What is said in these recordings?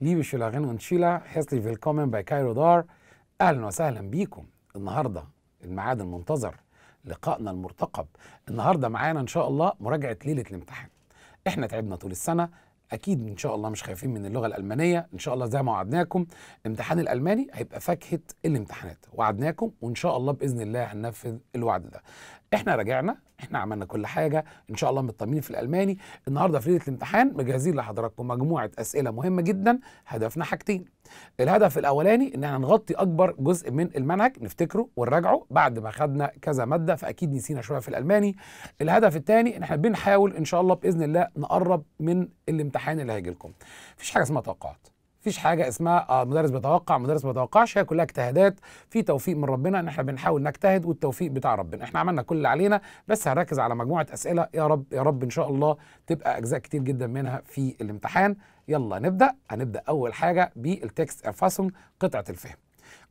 Liebe Schülerinnen und Schüler, herzlich willkommen bei Cairo Dar. أهلا وسهلا بيكم. النهاردة الميعاد المنتظر، لقائنا المرتقب. النهاردة معانا إن شاء الله مراجعة ليلة الامتحان. إحنا تعبنا طول السنة، أكيد إن شاء الله مش خايفين من اللغة الألمانية، إن شاء الله زي ما وعدناكم الامتحان الألماني هيبقى فاكهة الامتحانات، وعدناكم وإن شاء الله بإذن الله هننفذ الوعد ده. إحنا راجعنا، إحنا عملنا كل حاجة، إن شاء الله مطمنين في الألماني. النهاردة في ليلة الامتحان مجهزين لحضراتكم مجموعة أسئلة مهمة جدا، هدفنا حاجتين. الهدف الأولاني إن احنا نغطي أكبر جزء من المنهج، نفتكره ونراجعه بعد ما خدنا كذا مادة، فأكيد نسينا شوية في الألماني. الهدف الثاني إن احنا بنحاول إن شاء الله بإذن الله نقرب من الامتحان اللي هيجي لكم. مفيش حاجة اسمها توقعات. مفيش حاجة اسمها مدرس بيتوقع مدرس ما بيتوقعش، هي كلها اجتهادات في توفيق من ربنا، ان احنا بنحاول نجتهد والتوفيق بتاع ربنا. احنا عملنا كل اللي علينا، بس هنركز على مجموعة أسئلة يا رب يا رب ان شاء الله تبقى أجزاء كتير جدا منها في الامتحان. يلا نبدأ. هنبدأ أول حاجة بالتكست أرفاسون، قطعة الفهم.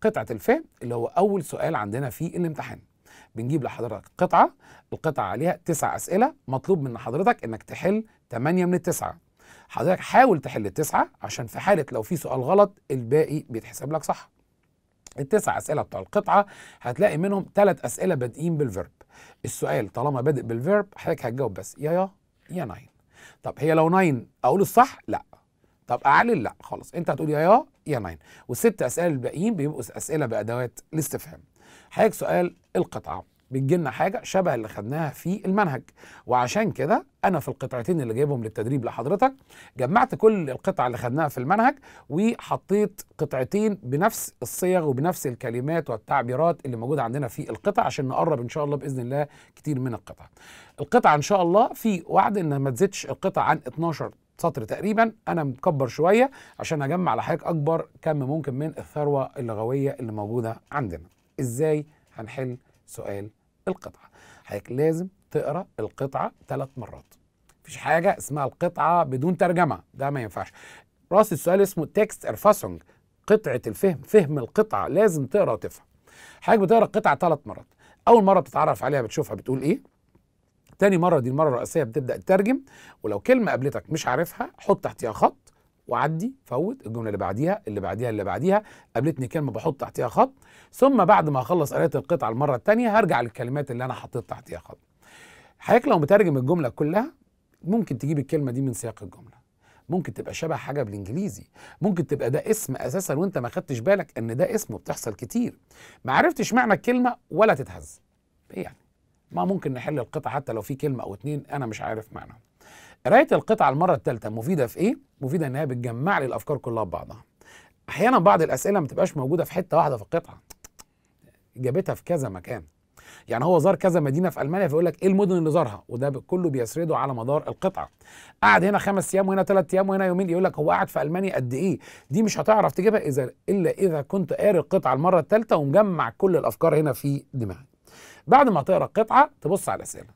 قطعة الفهم اللي هو أول سؤال عندنا في الامتحان. بنجيب لحضرتك قطعة، القطعة عليها 9 أسئلة، مطلوب من حضرتك انك تحل 8 من ال9. حضرتك حاول تحل ال9 عشان في حالة لو في سؤال غلط الباقي بيتحسب لك صح. ال9 أسئلة بتوع القطعة هتلاقي منهم 3 أسئلة بادئين بالفيرب. السؤال طالما بادئ بالفيرب حضرتك هتجاوب بس يا ناين. طب هي لو ناين أقول الصح؟ لا. طب أعلل؟ لا خلاص، أنت هتقول يا ناين. وال6 أسئلة الباقيين بيبقوا أسئلة بأدوات الاستفهام. حضرتك سؤال القطعة بتجيلنا حاجة شبه اللي خدناها في المنهج، وعشان كده أنا في القطعتين اللي جايبهم للتدريب لحضرتك جمعت كل القطع اللي خدناها في المنهج وحطيت قطعتين بنفس الصيغ وبنفس الكلمات والتعبيرات اللي موجودة عندنا في القطع عشان نقرب إن شاء الله بإذن الله كتير من القطع. القطع إن شاء الله في وعد إن ما تزيدش القطع عن 12 سطر تقريبا. انا مكبر شويه عشان اجمع لحضرتك اكبر كم ممكن من الثروه اللغويه اللي موجوده عندنا. ازاي هنحل سؤال القطعه؟ حضرتك لازم تقرا القطعه 3 مرات. مفيش حاجه اسمها القطعه بدون ترجمه، ده ما ينفعش. راس السؤال اسمه تكست ارفاسونج، قطعه الفهم، فهم القطعه، لازم تقرا وتفهم. حضرتك بتقرا القطعه 3 مرات. اول مره بتتعرف عليها بتشوفها بتقول ايه، تاني مرة دي المرة الرئيسية بتبدأ تترجم، ولو كلمة قابلتك مش عارفها حط تحتيها خط وعدي، فوت الجملة اللي بعديها اللي بعديها اللي بعديها. قابلتني كلمة بحط تحتيها خط، ثم بعد ما أخلص قراية القطعة المرة التانية هرجع للكلمات اللي أنا حطيت تحتيها خط. حضرتك لو مترجم الجملة كلها ممكن تجيب الكلمة دي من سياق الجملة، ممكن تبقى شبه حاجه بالانجليزي، ممكن تبقى ده اسم اساسا وانت ما خدتش بالك ان ده اسم، وبتحصل كتير. ما عرفتش معنى الكلمة ولا تتهز. ايه يعني؟ ما ممكن نحل القطعة حتى لو في كلمة أو 2 أنا مش عارف معناها. قراية القطعة المرة الثالثة مفيدة في إيه؟ مفيدة إنها بتجمع لي الأفكار كلها ببعضها. أحيانا بعض الأسئلة ما بتبقاش موجودة في حتة واحدة في القطعة، جابتها في كذا مكان. يعني هو زار كذا مدينة في ألمانيا فيقول لك إيه المدن اللي زارها، وده كله بيسرده على مدار القطعة. قعد هنا 5 أيام وهنا 3 أيام وهنا يومين، يقول لك هو قعد في ألمانيا قد إيه؟ دي مش هتعرف تجيبها إلا إذا كنت قاري القطعة المرة الثالثة ومجمع كل الأفكار هنا في دماغك. بعد ما تقرا القطعه تبص على الاسئله،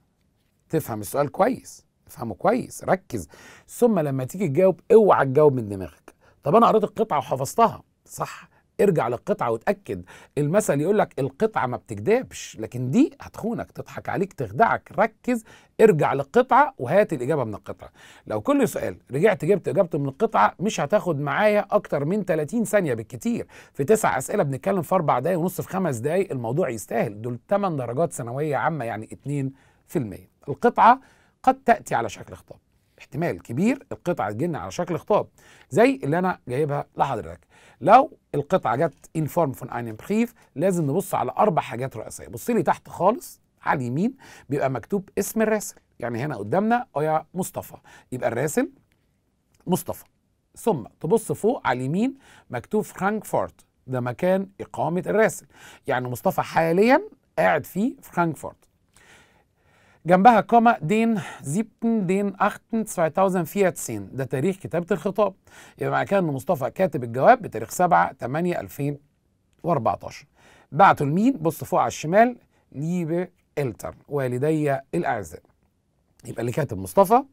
تفهم السؤال كويس، افهمه كويس، ركز، ثم لما تيجي تجاوب اوعى تجاوب من دماغك. طب انا قريت القطعه وحفظتها صح، ارجع للقطعه وتاكد. المثل يقول لك القطعه ما بتكدبش، لكن دي هتخونك، تضحك عليك، تخدعك. ركز، ارجع للقطعه وهات الاجابه من القطعه. لو كل سؤال رجعت جبت اجابته من القطعه مش هتاخد معايا اكتر من 30 ثانيه بالكتير. في 9 أسئلة بنتكلم في 4 دقايق ونص، في 5 دقايق، الموضوع يستاهل. دول 8 درجات ثانويه عامه، يعني 2%. القطعه قد تاتي على شكل خطاب، احتمال كبير القطعه تجيلنا على شكل خطاب زي اللي انا جايبها لحضرتك. لو القطعه جت ان فورم فون اينم بريف لازم نبص على 4 حاجات رئيسيه. بص لي تحت خالص على اليمين بيبقى مكتوب اسم الراسل، يعني هنا قدامنا يا مصطفى، يبقى الراسل مصطفى. ثم تبص فوق على اليمين مكتوب فرانكفورت، ده مكان اقامه الراسل، يعني مصطفى حاليا قاعد في فرانكفورت. جنبها كوما دين 7/8/2014، ده تاريخ كتابة الخطاب، يبقى معنى كده إن مصطفى كاتب الجواب بتاريخ 7/8/2014. بعته لمين؟ بص فوق على الشمال، ليبي إلتر، والدي الأعزاء، يبقى اللي كاتب مصطفى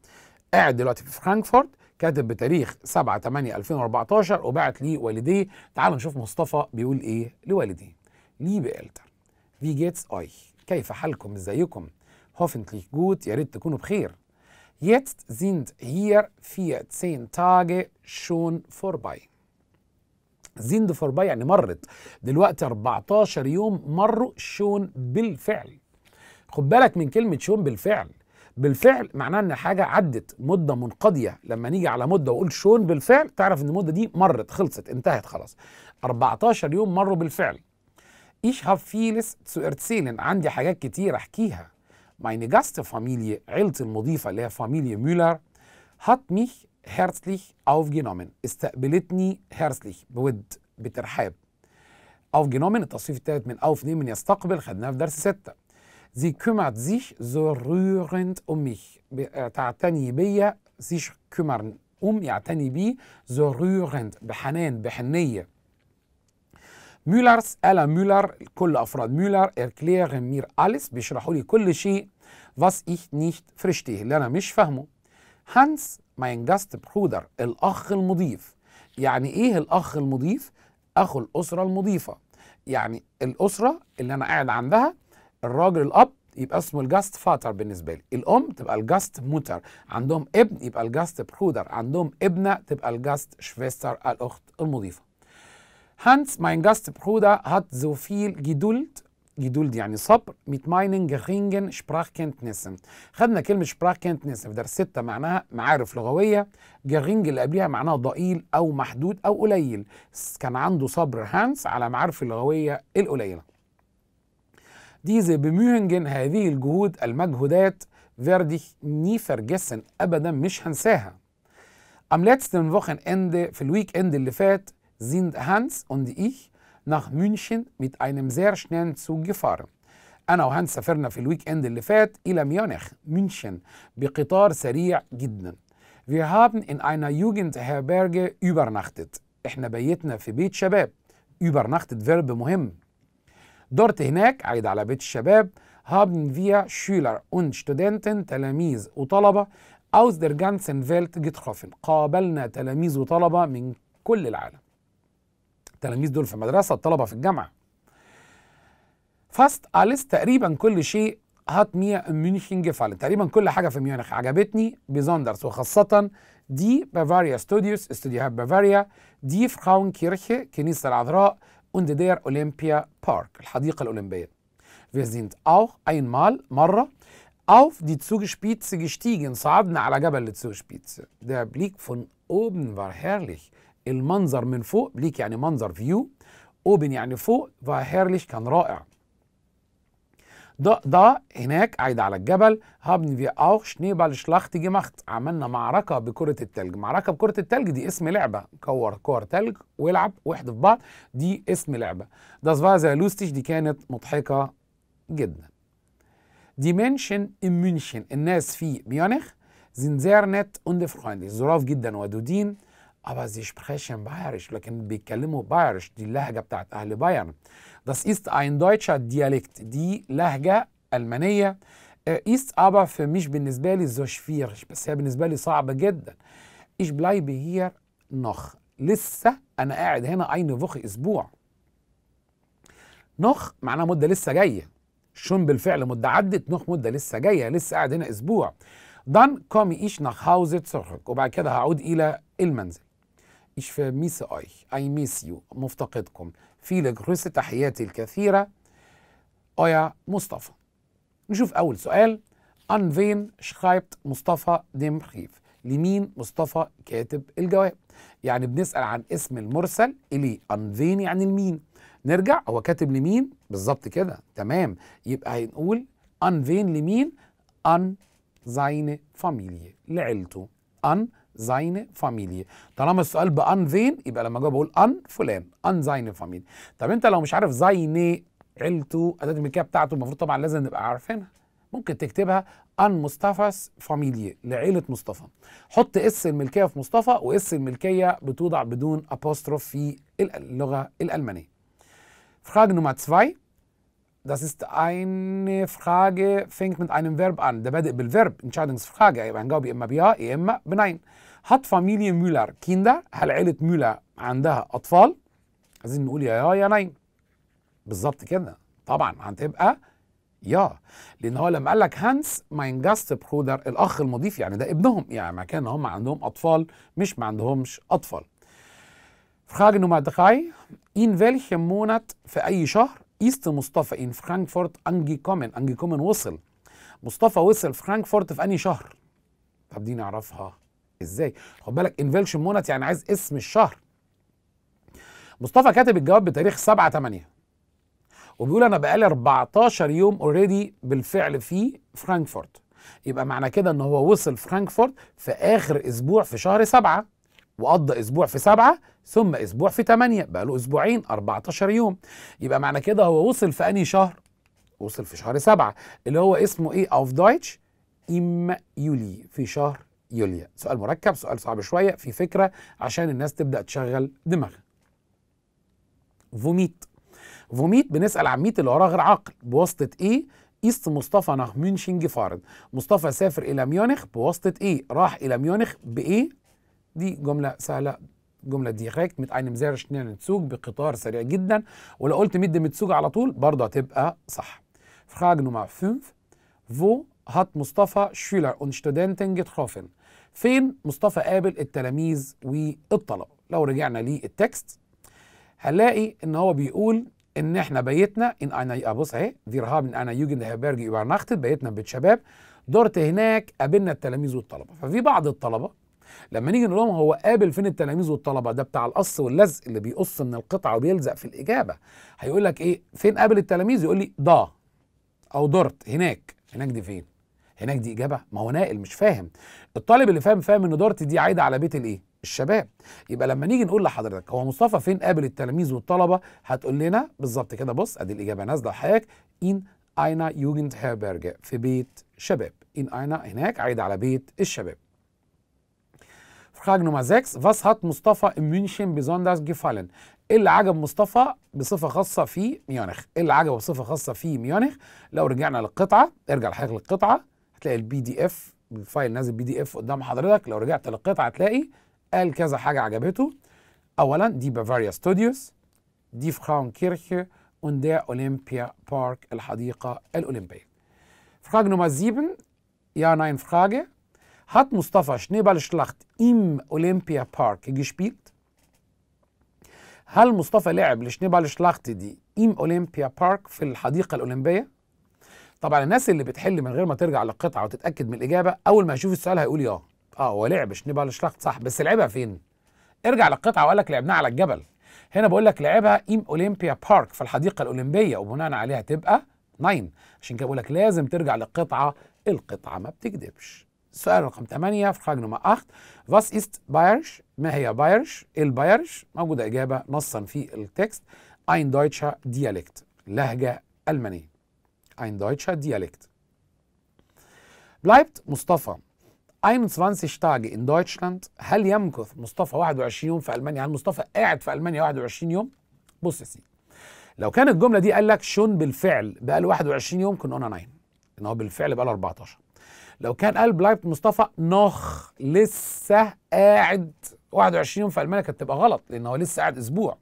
قاعد دلوقتي في فرانكفورت، كاتب بتاريخ 7/8/2014 وبعت ليه والديه. تعالوا نشوف مصطفى بيقول إيه لوالديه. ليبي إلتر، في جيتس أوي، كيف حالكم؟ إزيكم؟ هوفنتليك جوت، يا ريت تكونوا بخير. Jetzt sind hier 14 Tage schon vorbei. sind vorbei يعني مرت. دلوقتي 14 يوم مروا schon بالفعل. خد بالك من كلمة schon بالفعل. بالفعل معناها ان حاجه عدت مده منقضيه، لما نيجي على مده واقول شون بالفعل تعرف ان المده دي مرت، خلصت، انتهت خلاص. 14 يوم مروا بالفعل. Ich habe vieles zu erzählen، عندي حاجات كتير احكيها. Meine Gastfamilie، عيلتي المضيفه اللي هي فاميليا ميولر، hat mich herzlich aufgenommen، استقبلتني herzlich بود، بترحاب. aufgenommen التصفيف الثالث من aufnehmen من يستقبل، خدناها في درس 6. Sie kümmert sich so rührend um mich. تعتني بيا، sich kümmern يعتني بيه، so rührend بحنان بحنية. مولرز ألا مولر، كل أفراد مولر، erklären mir alles بيشرحوا لي كل شيء، was ich nicht verstehe اللي أنا مش فاهمه. هانس mein Gastbruder الأخ المضيف. يعني إيه الأخ المضيف؟ أخو الأسرة المضيفة، يعني الأسرة اللي أنا قاعد عندها الراجل الاب يبقى اسمه الجاست فاتر بالنسبه لي، الام تبقى الجاست موتر، عندهم ابن يبقى الجاست برودر، عندهم ابنه تبقى الجاست شفيستر الاخت المضيفه. هانس ماين جاست برودر هات زو فيل جدولد، جدولد يعني صبر، ميت ماينن جرينجن شبراخ كنتنسن. خدنا كلمه شبراخ كنتنسن في درس 6 معناها معارف لغويه، جرينج اللي قبلها معناها ضئيل او محدود او قليل، كان عنده صبر هانس على معارف اللغويه القليله. Diese Bemühungen، هذه الجهود المجهودات، werde ich nie vergessen، أبدا مش هنساها. Am letzten Wochenende، في الويك إند اللي فات، sind Hans und ich nach München mit einem sehr schnellen Zug gefahren. أنا وهانس سافرنا في الويك إند اللي فات إلى ميونخ، ميونشن، بقطار سريع جدا. Wir haben in einer Jugendherberge übernachtet. إحنا بيتنا في بيت شباب. Übernachtet verb مهم. دورت هناك، عايد على بيت الشباب، haben wir Schüler und Studenten، تلاميذ وطلبة، aus der ganzen Welt getroffen، قابلنا تلاميذ وطلبة من كل العالم. التلاميذ دول في مدرسة، الطلبة في الجامعة. fast alles، تقريبا كل شيء، hat mir in München gefallen، تقريبا كل حاجة في ميونخ عجبتني، besonders وخاصة die Bavaria Studios، استوديوهات بافاريا، die Frauenkirche، كنيسة العذراء، und der Olympia Park، الحديقة الأولمبية. Wir sind auch einmal مرة auf die Zugspitze gestiegen، صعدنا على جبل الزوجspitze. Der Blick von oben war herrlich، المنظر من فوق، Blick يعني منظر view، oben يعني فوق، war herrlich كان رائع. ده هناك عايد على الجبل، haben wir auch Schneeballschlacht gemacht، عملنا معركة بكرة التلج. معركة بكرة التلج دي اسم لعبة، كور تلج والعب واحدة في بعض، دي اسم لعبة. das war sehr lustig، دي كانت مضحكة جدا. die Menschen in München، الناس في ميونخ، sind sehr nett und freundlich، ظراف جدا ودودين، aber sie sprechen bayerisch، لكن بيتكلموا بايرش، دي اللهجة بتاعت أهل بايرن. Das ist ein deutscher Dialekt، دي لهجة ألمانية. ist aber für mich، بالنسبة لي so schwierig، بس هي بالنسبة لي صعبة جدا. ich bleibe hier noch، لسه أنا قاعد هنا eine Woche، أسبوع. noch معناها مدة لسه جاية، schon بالفعل مدة عدت، noch مدة لسه جاية، لسه قاعد هنا أسبوع. dann komme ich nach Hause zurück، وبعد كده هعود إلى المنزل. ich vermisse euch، I miss you، مفتقدكم. viele Grüße، تحياتي الكثيرة، euer مصطفى. نشوف أول سؤال، an wen schreibt مصطفى den Brief، لمين مصطفى كاتب الجواب. يعني بنسأل عن اسم المرسل إليه، an wen يعني لمين، نرجع هو كاتب لمين بالظبط كده، تمام، يبقى هنقول an wen لمين، an seine Familie لعيلته، an seine Familie. طالما السؤال بأن فين يبقى لما اجاوب اقول أن فلان، أن seine Familie. طب أنت لو مش عارف seine عيلته، أداة الملكية بتاعته، المفروض طبعًا لازم نبقى عارفينها. ممكن تكتبها أن مصطفى's Familie لعيلة مصطفى. حط اس الملكية في مصطفى، واس الملكية بتوضع بدون apostrophe في اللغة الألمانية. Frage Nummer 2، das ist eine Frage، fängt mit einem Verb an، ده بادئ بالverb، Entscheidungsfrage، يبقى هنجاوب يا إما بيا يا إما بنين. هات فاميليا مولر كيندا، هل عيلة مولر عندها أطفال؟ عايزين نقول يا نين بالظبط كده، طبعا هتبقى يا لان هو لما قال لك هانس ماين جاست برودر، الاخ المضيف، يعني ده ابنهم، يعني ما كان هم عندهم اطفال مش ما عندهمش اطفال. Frage Nummer 3. In welchem Monat في أي شهر ist مصطفى in Frankfurt angekommen؟ angekommen وصل. مصطفى وصل فرانكفورت في أنهي شهر؟ طب دي نعرفها إزاي؟ خد بالك in welchem Monat يعني عايز اسم الشهر. مصطفى كاتب الجواب بتاريخ 7/8 وبيقول أنا بقالي 14 يوم أوريدي بالفعل في فرانكفورت، يبقى معنى كده إن هو وصل فرانكفورت في آخر أسبوع في شهر 7 وقضى أسبوع في 7 ثم أسبوع في 8، بقى له أسبوعين 14 يوم، يبقى معنى كده هو وصل في أنهي شهر؟ وصل في شهر 7 اللي هو اسمه إيه؟ أوف دويتش إم يولي، في شهر يوليا. سؤال مركب، سؤال صعب شوية، في فكرة عشان الناس تبدأ تشغل دماغها. فوميت. فوميت بنسأل عن ميت اللي وراه غير عقل بواسطة إيه؟ إيست مصطفى ناخ ميونشن جفارد، مصطفى سافر إلى ميونخ بواسطة إيه؟ راح إلى ميونخ بإيه؟ دي جملة سهلة، جملة ديريكت مت أينم زير شنيل متسوق، بقطار سريع جدا، ولو قلت مد متسوق على طول برضه هتبقى صح. Frage Nummer 5. Wo hat مصطفى Schüler und Studenten getroffen؟ فين مصطفى قابل التلاميذ والطلبة؟ لو رجعنا للتكست هنلاقي إن هو بيقول إن إحنا بيتنا إن أنا أبص أهي، wir haben أنا Jugend Herberge übernachtet، بيتنا بيت شباب، دورت هناك قابلنا التلاميذ والطلبة. ففي بعض الطلبة لما نيجي نقول لهم هو قابل فين التلاميذ والطلبه، ده بتاع القص واللزق اللي بيقص من القطعه وبيلزق في الاجابه، هيقول لك ايه؟ فين قابل التلاميذ؟ يقول لي ضا او دورت، هناك. هناك دي فين؟ هناك دي اجابه؟ ما هو ناقل مش فاهم. الطالب اللي فاهم فاهم ان دورت دي عايده على بيت الايه؟ الشباب. يبقى لما نيجي نقول لحضرتك هو مصطفى فين قابل التلاميذ والطلبه، هتقول لنا بالظبط كده، بص ادي الاجابه نازله لحضرتك، ان اينا يوجند هيربرجه، في بيت شباب. ان اينا هناك، عايده على بيت الشباب. Frage Nummer 6. Was hat مصطفى in München besonders gefallen؟ إيه اللي عجب مصطفى بصفة خاصة في ميونخ؟ إيه اللي عجبه بصفة خاصة في ميونخ؟ لو رجعنا للقطعة، ارجع لحضرتك للقطعة هتلاقي البي دي اف، الفايل نازل بي دي اف قدام حضرتك، لو رجعت للقطعة هتلاقي قال كذا حاجة عجبته. أولاً دي بافاريا ستوديوس، دي فرانكيرخي، وندير أولمبيا بارك، الحديقة الأولمبية. Frage Nummer 7. Ja, nein, Frage. Hat مصطفى Schneeballschlacht im Olympiapark gespielt؟ هل مصطفى لعب الشنيبالشلاخت دي im Olympiapark في الحديقة الأولمبية؟ طبعا الناس اللي بتحل من غير ما ترجع للقطعة وتتأكد من الإجابة، أول ما يشوف السؤال هيقول هو لعب شنيبالشلاخت صح، بس لعبها فين؟ ارجع للقطعة وقال لك لعبناها على الجبل، هنا بقول لك لعبها im Olympiapark في الحديقة الأولمبية، وبناء عليها تبقى 9. عشان كده بقول لك لازم ترجع للقطعة، القطعة ما بتكذبش. السؤال رقم 8 في Frage Nummer 8. Was ist Bayerisch؟ ما هي بايرش؟ إيه البايرش؟ موجودة إجابة نصا في التكست. Ein deutscher Dialekt، لهجة ألمانية. Ein deutscher Dialekt. Bleibt مصطفى 21 Tage in Deutschland؟ هل يمكث مصطفى 21 يوم في ألمانيا؟ هل مصطفى قاعد في ألمانيا 21 يوم؟ بص يا سيدي، لو كان الجملة دي قال لك شون بالفعل بقى له 21 يوم كنا قلنا 9، إن هو بالفعل بقى له 14. لو كان قال بلايبت مصطفى نوخ لسه قاعد 21 يوم في المانيا كانت تبقى غلط، لان هو لسه قاعد اسبوع.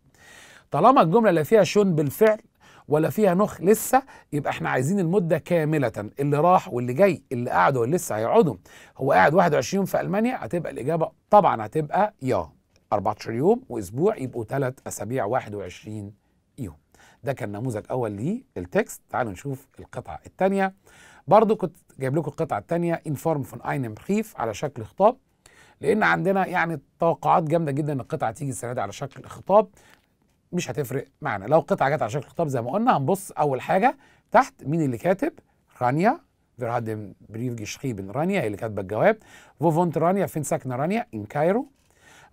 طالما الجمله لا فيها شون بالفعل ولا فيها نوخ لسه، يبقى احنا عايزين المده كامله، اللي راح واللي جاي، اللي قعد واللي لسه هيقعدوا. هو قاعد 21 يوم في المانيا، هتبقى الاجابه طبعا هتبقى 14 يوم واسبوع، يبقوا 3 أسابيع 21 يوم. ده كان نموذج اول للتكست. تعالوا نشوف القطعه الثانيه. برضو كنت جايب لكم القطعه الثانيه ان فورم فون اينم بريف، على شكل خطاب، لان عندنا يعني توقعات جامده جدا ان القطعه تيجي السنه دي على شكل خطاب، مش هتفرق معنا. لو القطعه جت على شكل خطاب زي ما قلنا، هنبص اول حاجه تحت مين اللي كاتب. رانيا، wir haben Brief geschrieben، رانيا هي اللي كاتبه الجواب. wo wohnt رانيا؟ فين ساكنه رانيا؟ in Cairo.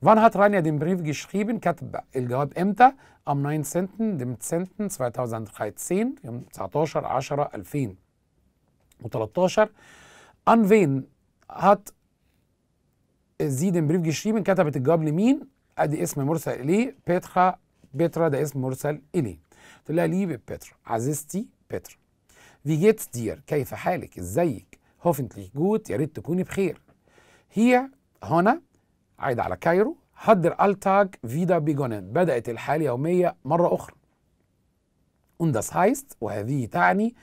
wann hat رانيا den Brief geschrieben؟ كاتبه الجواب امتى؟ am 19.10.2013، يوم 19/10/2013. An wen hat sie den Brief geschrieben؟ كتبت الجواب لمين؟ ادي اسم مرسل اليه، بيترا. بيترا ده اسم مرسل اليه، تقول لها ليبي بيترا، عزيزتي بيترا. Wie geht's dir؟ كيف حالك؟ ازيك؟ hoffentlich gut، يا ريت تكوني بخير. هي هنا عايده على كايرو. hat der Alltag wieder begonnen، بدأت الحياة اليومية مرة أخرى. und das heißt، وهذه تعني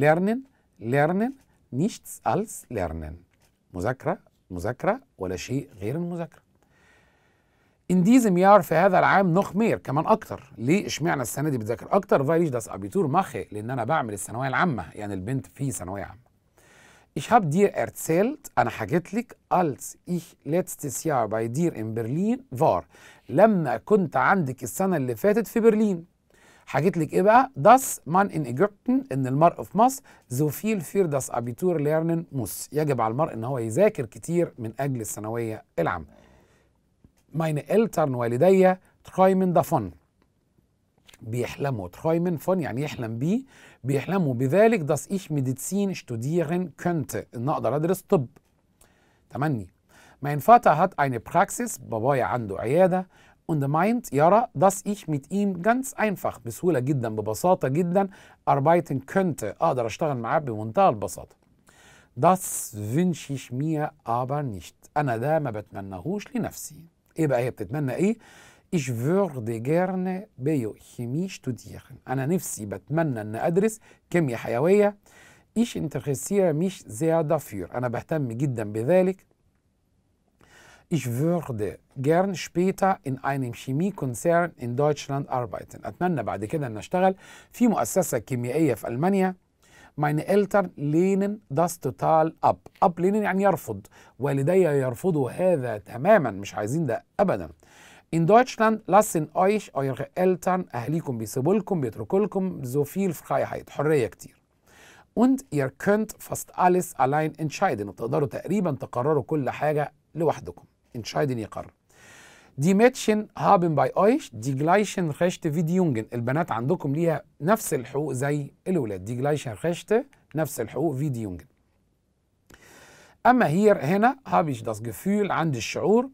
Lernen, lernen, nichts als lernen. مذاكرة مذاكرة ولا شيء غير المذاكرة. In diesem Jahr في هذا العام noch mehr كمان أكتر. ليه إشمعنى السنة دي بتذاكر أكتر؟ Weil ich das Abitur mache لأن أنا بعمل الثانوية العامة، يعني البنت في ثانوية عامة. Ich hab dir erzählt أنا حكيت لك als ich letztes Jahr bei dir in Berlin war لما كنت عندك السنة اللي فاتت في برلين. حكيت لك إيه بقى؟ das man in Ägypten إن المرء في مصر so viel für das Abitur lernen muss يجب على المرء إن هو يذاكر كتير من أجل الثانوية العامة. meine Eltern والدي träumen davon بيحلموا، träumen von يعني يحلم بيه، بيحلموا بذلك dass ich Medizin studieren könnte إن أقدر أدرس طب. تمني. mein Vater hat eine Praxis بابايا عنده عيادة. Und meint يرى dass ich mit ihm ganz einfach بسهولة جدا ببساطة جدا arbeiten könnte أقدر أشتغل معاه بمنتهى البساطة. Das wünsche ich mir aber nicht أنا ده ما بتمنهوش لنفسي. إيه بقى هي بتتمنى إيه؟ Ich würde gerne Biochemie studieren أنا نفسي بتمنى أن أدرس كيمياء حيوية. Ich interessiere mich sehr dafür أنا بهتم جدا بذلك. Ich würde gern später in einem Chemiekonzern in Deutschland arbeiten. أتمنى بعد كده أن أشتغل في مؤسسة كيميائية في ألمانيا. Meine Eltern lehnen das total ab. Ab lehnen يعني يرفض. والدي يرفضوا هذا تماما، مش عايزين ده أبدا. In Deutschland lassen euch eure Eltern أهليكم بيسيبوا لكم بيتركوا لكم so viel Freiheit حرية كتير. Und ihr könnt fast alles allein entscheiden وتقدروا تقريبا تقرروا كل حاجة لوحدكم. entscheiden يقرر. Die Mädchen haben bei euch die gleichen Rechte wie die Jungen. البنات عندكم ليها نفس الحقوق زي الولاد. Die gleichen Rechte نفس الحقوق wie die Jungen. أما hier هنا habe ich das Gefühl عندي الشعور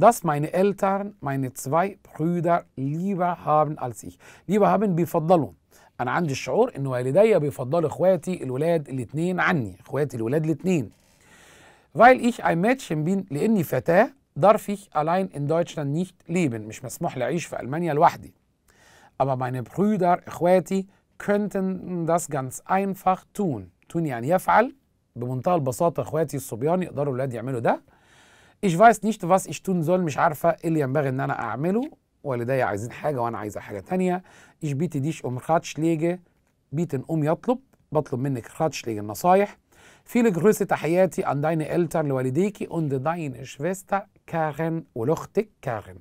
dass meine Eltern meine zwei Brüder lieber haben als ich. lieber haben بيفضلوا. أنا عندي الشعور إن والدي بيفضلوا إخواتي الولاد الاتنين عني. إخواتي الولاد الاتنين. weil ich ein Mädchen bin لأني فتاة darf ich allein in Deutschland nicht leben. مش مسموح لي أعيش في ألمانيا لوحدي. Aber meine Brüder, إخواتي könnten das ganz einfach tun. tun يعني يفعل بمنتهى البساطة. إخواتي الصبيان يقدروا الولاد يعملوا ده. Ich weiß nicht was ich tun soll مش عارفة إيه اللي ينبغي إن أنا أعمله. والدي عايزين حاجة وأنا عايزة حاجة تانية. Ich biete dich um Ratschläge. bieten يطلب. بطلب منك Ratschläge النصايح. viele Grüße تحياتي an deine Eltern لوالديكي und deine Schwester Karen ولأختك Karen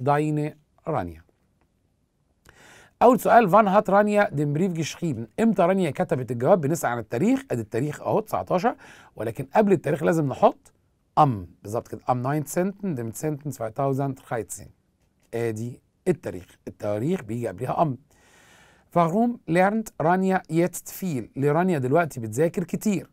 deine رانيا. أول سؤال wann hat رانيا den Brief geschrieben؟ إمتى رانيا كتبت الجواب؟ بنسأل عن التاريخ، أدي التاريخ أهو 19، ولكن قبل التاريخ لازم نحط بالظبط كده am 19.10.2013 أدي التاريخ، التاريخ بيجي قبلها am. Warum lernt رانيا jetzt viel؟ ليه رانيا دلوقتي بتذاكر كتير؟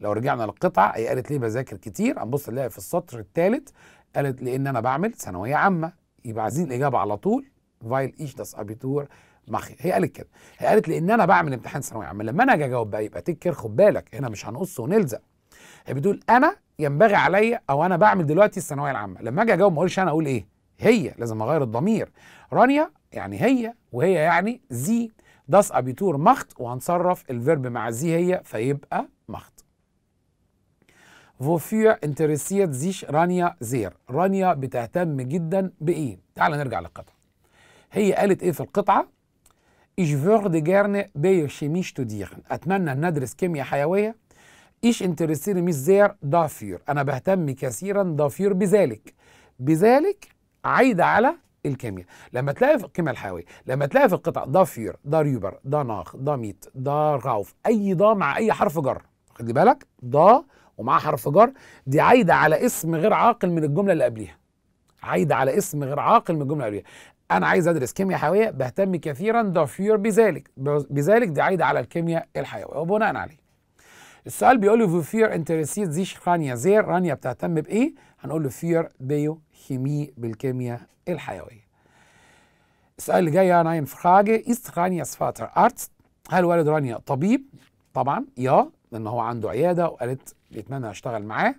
لو رجعنا للقطعة هي قالت ليه بذاكر كتير؟ هنبص نلاقي في السطر الثالث قالت لأن أنا بعمل ثانوية عامة. يبقى عايزين الإجابة على طول فايل إيش داس أبيتور مخي. هي قالت كده، هي قالت لأن أنا بعمل امتحان ثانوية عامة. لما أنا أجي أجاوب بقى يبقى تكر خد بالك هنا مش هنقص ونلزق. هي بتقول أنا ينبغي عليا أو أنا بعمل دلوقتي الثانوية العامة. لما أجي أجاوب ما أقولش أنا، أقول إيه؟ هي. لازم أغير الضمير. رانيا يعني هي، وهي يعني زي. داس أبيتور مخت، وهنصرف الفيرب مع زي هي فيبقى مخت. Wofür interessiert sich رانيا sehr؟ رانيا بتهتم جدا بإيه؟ تعال نرجع للقطعة. هي قالت إيه في القطعة؟ Ich würde gerne Biochemie studieren. أتمنى أن أدرس كيمياء حيوية. Ich interessiere mich sehr dafür. أنا بهتم كثيرا dafür بذلك. بذلك عايدة على الكيمياء. لما تلاقي في الكيمياء الحيوية، لما تلاقي في القطعة dafür، darüber، danach، damit، darauf، أي ضا مع أي حرف جر. خلي بالك ضا ومعاه حرف جر، دي عايده على اسم غير عاقل من الجمله اللي قبليها. عايده على اسم غير عاقل من الجمله اللي قبليها. انا عايز ادرس كيمياء حيويه بهتم كثيرا دافير بذلك. بذلك دي عايده على الكيمياء الحيويه وبناء عليه. السؤال بيقول له فير انترسيت زيش رانيا زير، رانيا بتهتم بايه؟ هنقول له فير بيو كيمي بالكيمياء الحيويه. السؤال اللي جاي انا ناين فراجه است رانياس فاتر ارتست، هل والد رانيا طبيب؟ طبعا يا، لان هو عنده عياده وقالت بيتمنى اشتغل معاه.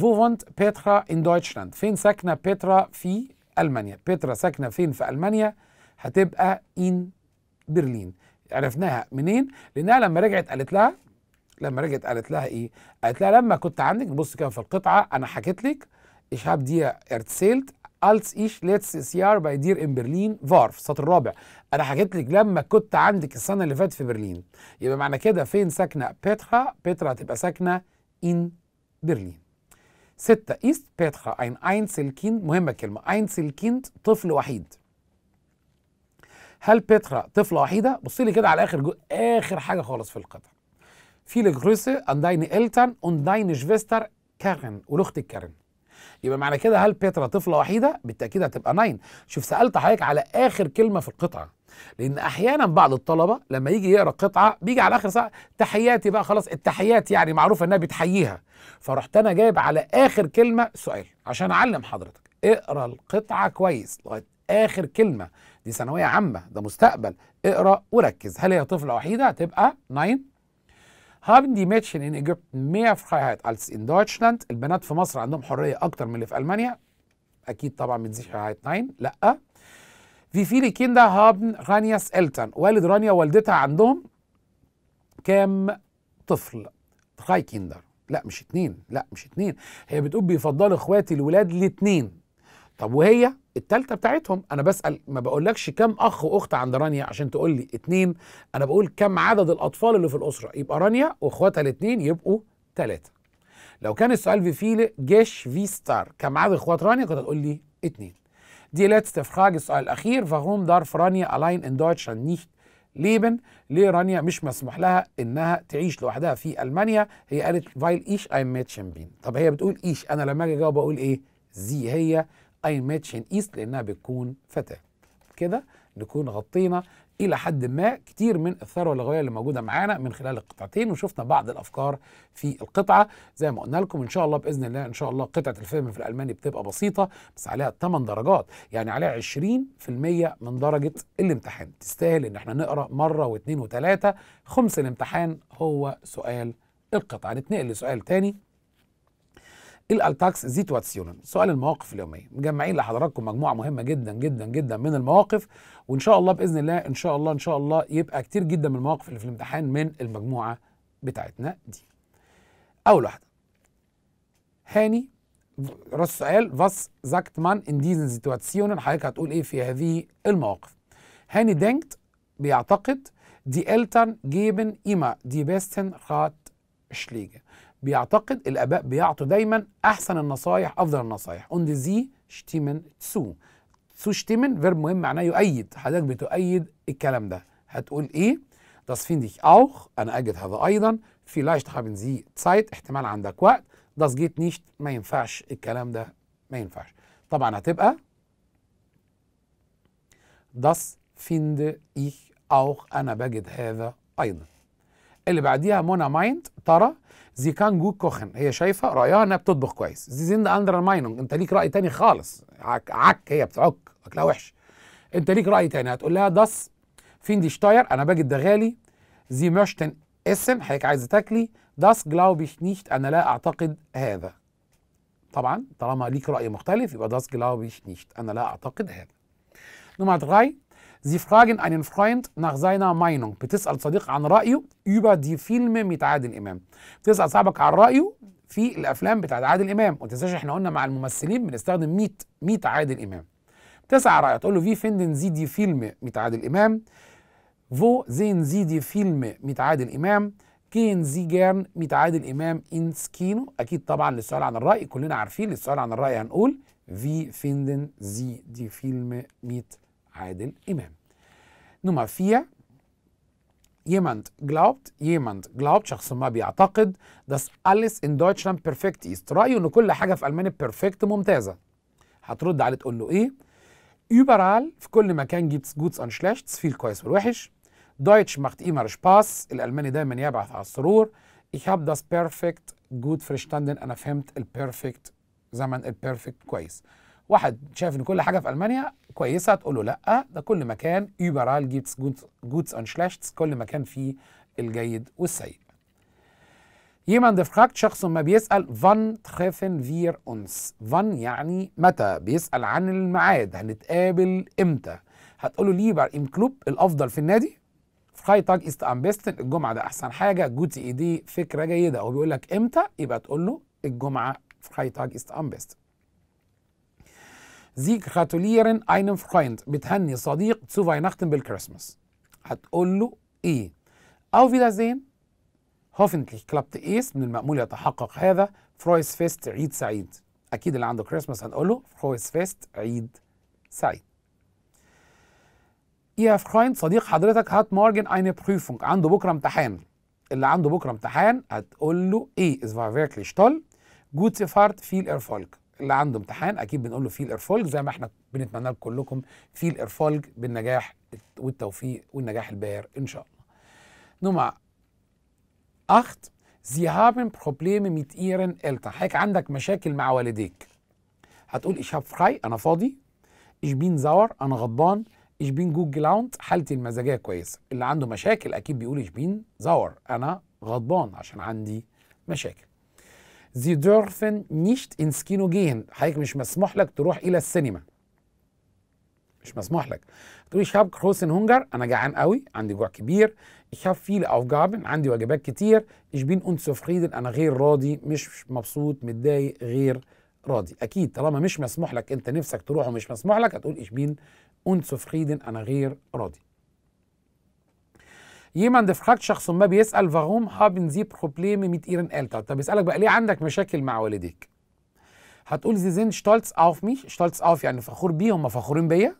Wo wohnt Petra in Deutschland؟ فين ساكنه بيترا في المانيا؟ بيترا ساكنه فين في المانيا؟ هتبقى in Berlin. عرفناها منين؟ لانها لما رجعت قالت لها ايه؟ قالت لها لما كنت عندك، بص كده في القطعه انا حكيت لك، ich habe dir erzählt als ich letztes Jahr bei dir in Berlin war، في السطر الرابع، انا حكيت لك لما كنت عندك السنه اللي فاتت في برلين. يبقى معنى كده فين ساكنه بيترا؟ بيترا هتبقى ساكنه in برلين. 6 ist Petra ein Einzelkind، مهمه الكلمه Einzelkind، طفل وحيد. هل بيترا طفله وحيده؟ بصي لي كده على اخر حاجه خالص في القطعه. viele Grüße an deine Eltern und deine Schwester Karen والاختك كارن. يبقى معنى كده هل بيترا طفله وحيده؟ بالتاكيد هتبقى 9. شوف سالت حضرتك على اخر كلمه في القطعه، لان احيانا بعض الطلبه لما يجي يقرا قطعه بيجي على اخر ساعه تحياتي، بقى خلاص التحيات يعني معروفه انها بتحييها، فرحت انا جايب على اخر كلمه سؤال عشان اعلم حضرتك اقرا القطعه كويس لغايه اخر كلمه، دي ثانويه عامه، ده مستقبل، اقرا وركز. هل هي طفله وحيده؟ هتبقى 9. haben die Mädchen in Ägypten mehr Freiheit als in Deutschland، البنات في مصر عندهم حريه اكتر من اللي في المانيا، اكيد طبعا ما تزيدش فرايهايت 9، لا. wie viele Kinder haben رانيا's Eltern، والد رانيا والدتها عندهم كام طفل؟ 3 كيندر، لا مش 2، لا مش 2، هي بتقول بيفضلوا اخواتي الولاد ال2. طب وهي الثالثه بتاعتهم؟ انا بسال، ما بقولكش كم اخ واخت عند رانيا عشان تقول لي 2، انا بقول كم عدد الاطفال اللي في الاسره، يبقى رانيا واخواتها ال2 يبقوا 3. لو كان السؤال في فيلي جيش في ستار، كم عدد اخوات رانيا؟ كنت هتقول لي 2. دي letzte Frage، السؤال الاخير، warum darf رانيا allein in Deutschland nicht leben، ليه رانيا مش مسموح لها انها تعيش لوحدها في المانيا؟ هي قالت weil ich ein Mädchen bin. طب هي بتقول ich، انا لما اجي اجاوب بقول ايه؟ زي هي أي ماتشن إيست لأنها بتكون فتاة. كده نكون غطينا إلى حد ما كتير من الثروة اللغوية اللي موجودة معانا من خلال القطعتين، وشفنا بعض الأفكار في القطعة زي ما قلنا لكم. إن شاء الله بإذن الله، إن شاء الله قطعة الفهم في الألماني بتبقى بسيطة، بس عليها 8 درجات، يعني عليها 20% من درجة الامتحان، تستاهل إن إحنا نقرأ مرة واثنين وثلاثة. خمس الامتحان هو سؤال القطعة. نتنقل لسؤال تاني، الالتاكس زيتواتسيون، سؤال المواقف اليوميه. مجمعين لحضراتكم مجموعه مهمه جدا جدا جدا من المواقف، وان شاء الله باذن الله ان شاء الله يبقى كتير جدا من المواقف اللي في الامتحان من المجموعه بتاعتنا دي. اول واحده، هاني راس السؤال فاس زاكت مان ان ديزن زيتواتسيون، حضرتك هتقول ايه في هذه المواقف؟ هاني دينكت، بيعتقد، دي التان جيبن ايما دي بيستن خات شليجه، بيعتقد الآباء بيعطوا دايما أحسن النصايح، أفضل النصايح. und sie stimmen zu. zu stimmen فيرب مهم معناه يؤيد، حضرتك بتؤيد الكلام ده، هتقول إيه؟ das finde ich auch، أنا أجد هذا أيضا. vielleicht haben sie Zeit، احتمال عندك وقت. das geht nicht، ما ينفعش الكلام ده، ما ينفعش. طبعا هتبقى das finde ich auch، أنا بجد هذا أيضا. اللي بعديها منى مايند، ترى زي كان جود كوخن، هي شايفه رايها انها بتطبخ كويس. زي زند اندر ماينونج، انت ليك راي تاني خالص، عك هي بتعك، اكلها وحش، انت ليك راي تاني. هتقول لها داس فيندي شتاير، انا باجد ده غالي. زي مشتن اسن، حضرتك عايزه تاكلي. داس جلاوب ich nicht، انا لا اعتقد هذا. طبعا طالما ليك راي مختلف يبقى داس جلاوب ich nicht، انا لا اعتقد هذا. نمرة 3، Sie fragen einen Freund nach seiner Meinung، بتسأل صديق عن رأيه über die Filme mit عادل إمام، بتسأل صاحبك عن رأيه في الأفلام بتاعت عادل إمام، وما تنساش إحنا قلنا مع الممثلين بنستخدم mit عادل إمام. بتسأل عن رأيه، تقول له wie finden Sie die Filme mit عادل إمام، wo sehen Sie die Filme mit عادل إمام، gehen Sie gern mit عادل إمام ins Kino. أكيد طبعا للسؤال عن الرأي كلنا عارفين، للسؤال عن الرأي هنقول wie finden Sie die Filme mit عادل إمام. نمرة 4، jemand glaubt، شخص ما بيعتقد، dass alles in Deutschland perfekt ist، رأيه إن كل حاجة في ألمانيا perfekt، ممتازة. هترد عليه تقول له إيه؟ überall، في كل مكان، gibt's guts und schlechts، في الكويس والوحش. Deutsch macht immer Spaß، الألماني دايما يبعث على السرور. ich habe das perfekt gut verstanden، أنا فهمت الperfect زمن البرفكت كويس. واحد شايف ان كل حاجه في المانيا كويسه، تقول له لا، ده كل مكان überall gibt's guts und schlechts، كل مكان فيه الجيد والسيء. jemand fragt، شخص ما بيسال، wann treffen wir uns، wann يعني متى، بيسال عن الميعاد، هنتقابل امتى. هتقول له lieber im Club، الافضل في النادي. فرايتاج است ام بيستن، الجمعه ده احسن حاجه، جوت ايدي فكره جيده. هو بيقول لك امتى، يبقى تقول له الجمعه فرايتاج است ام بيستن. زي gratulieren einem Freund، بتهني صديق zu Weihnachten بالكريسماس، هتقول له ايه؟ auf Wiedersehen، hoffentlich klappt es، من المأمول يتحقق هذا، frohes Fest، عيد سعيد. اكيد اللي عنده كريسماس هنقول له frohes Fest، عيد سعيد. يا Freund، صديق حضرتك hat morgen eine Prüfung، عنده بكره امتحان. اللي عنده بكره امتحان هتقول له ايه؟ es war wirklich toll، gute Fahrt، viel Erfolg. اللي عنده امتحان اكيد بنقول له فيل إرفولج، زي ما احنا بنتمنى لكم كلكم فيل إرفولج بالنجاح والتوفيق والنجاح الباهر ان شاء الله. نمرة 8، Sie haben Probleme mit Ihren Eltern، حضرتك عندك مشاكل مع والديك. هتقول Ich hab frei، أنا فاضي. Ich bin sauer، أنا غضبان. Ich bin gut gelaunt، حالتي المزاجية كويسة. اللي عنده مشاكل أكيد بيقول Ich bin sauer، أنا غضبان عشان عندي مشاكل. Sie dürfen nicht ins Kino gehen، حضرتك مش مسموح لك تروح إلى السينما. مش مسموح لك. تقول ich habe großen Hunger، أنا جعان قوي، عندي جوع كبير. ich habe viele Aufgaben، عندي واجبات كتير. ich bin unzufrieden، أنا غير راضي، مش مبسوط، متضايق، غير راضي. أكيد طالما مش مسموح لك، أنت نفسك تروح ومش مسموح لك، هتقول ich bin unzufrieden، أنا غير راضي. jemand fragt، شخص ما بيسأل warum haben Sie Probleme mit Ihren Eltern، طب بيسألك بقى ليه عندك مشاكل مع والديك. هتقول Sie sind stolz auf mich، stolz auf يعني فخور بي، هم فخورين بيا.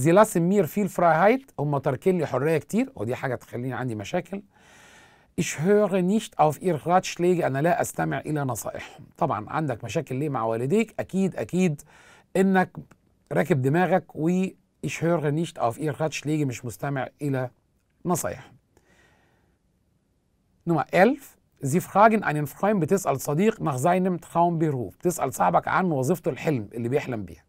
Sie lassen mir viel Freiheit، هم تاركين لي حرية كتير، ودي حاجة تخليني عندي مشاكل. Ich höre nicht auf Ihre Ratschläge، أنا لا أستمع إلى نصائحهم. طبعا عندك مشاكل ليه مع والديك، أكيد أكيد إنك راكب دماغك و Ich höre nicht auf Ihre Ratschläge، مش مستمع إلى نصايح. نمرة 11، Sie fragen einen Freund، بتسأل صديق nach seinem Traumberuf، بتسأل صاحبك عن وظيفته الحلم اللي بيحلم بيها.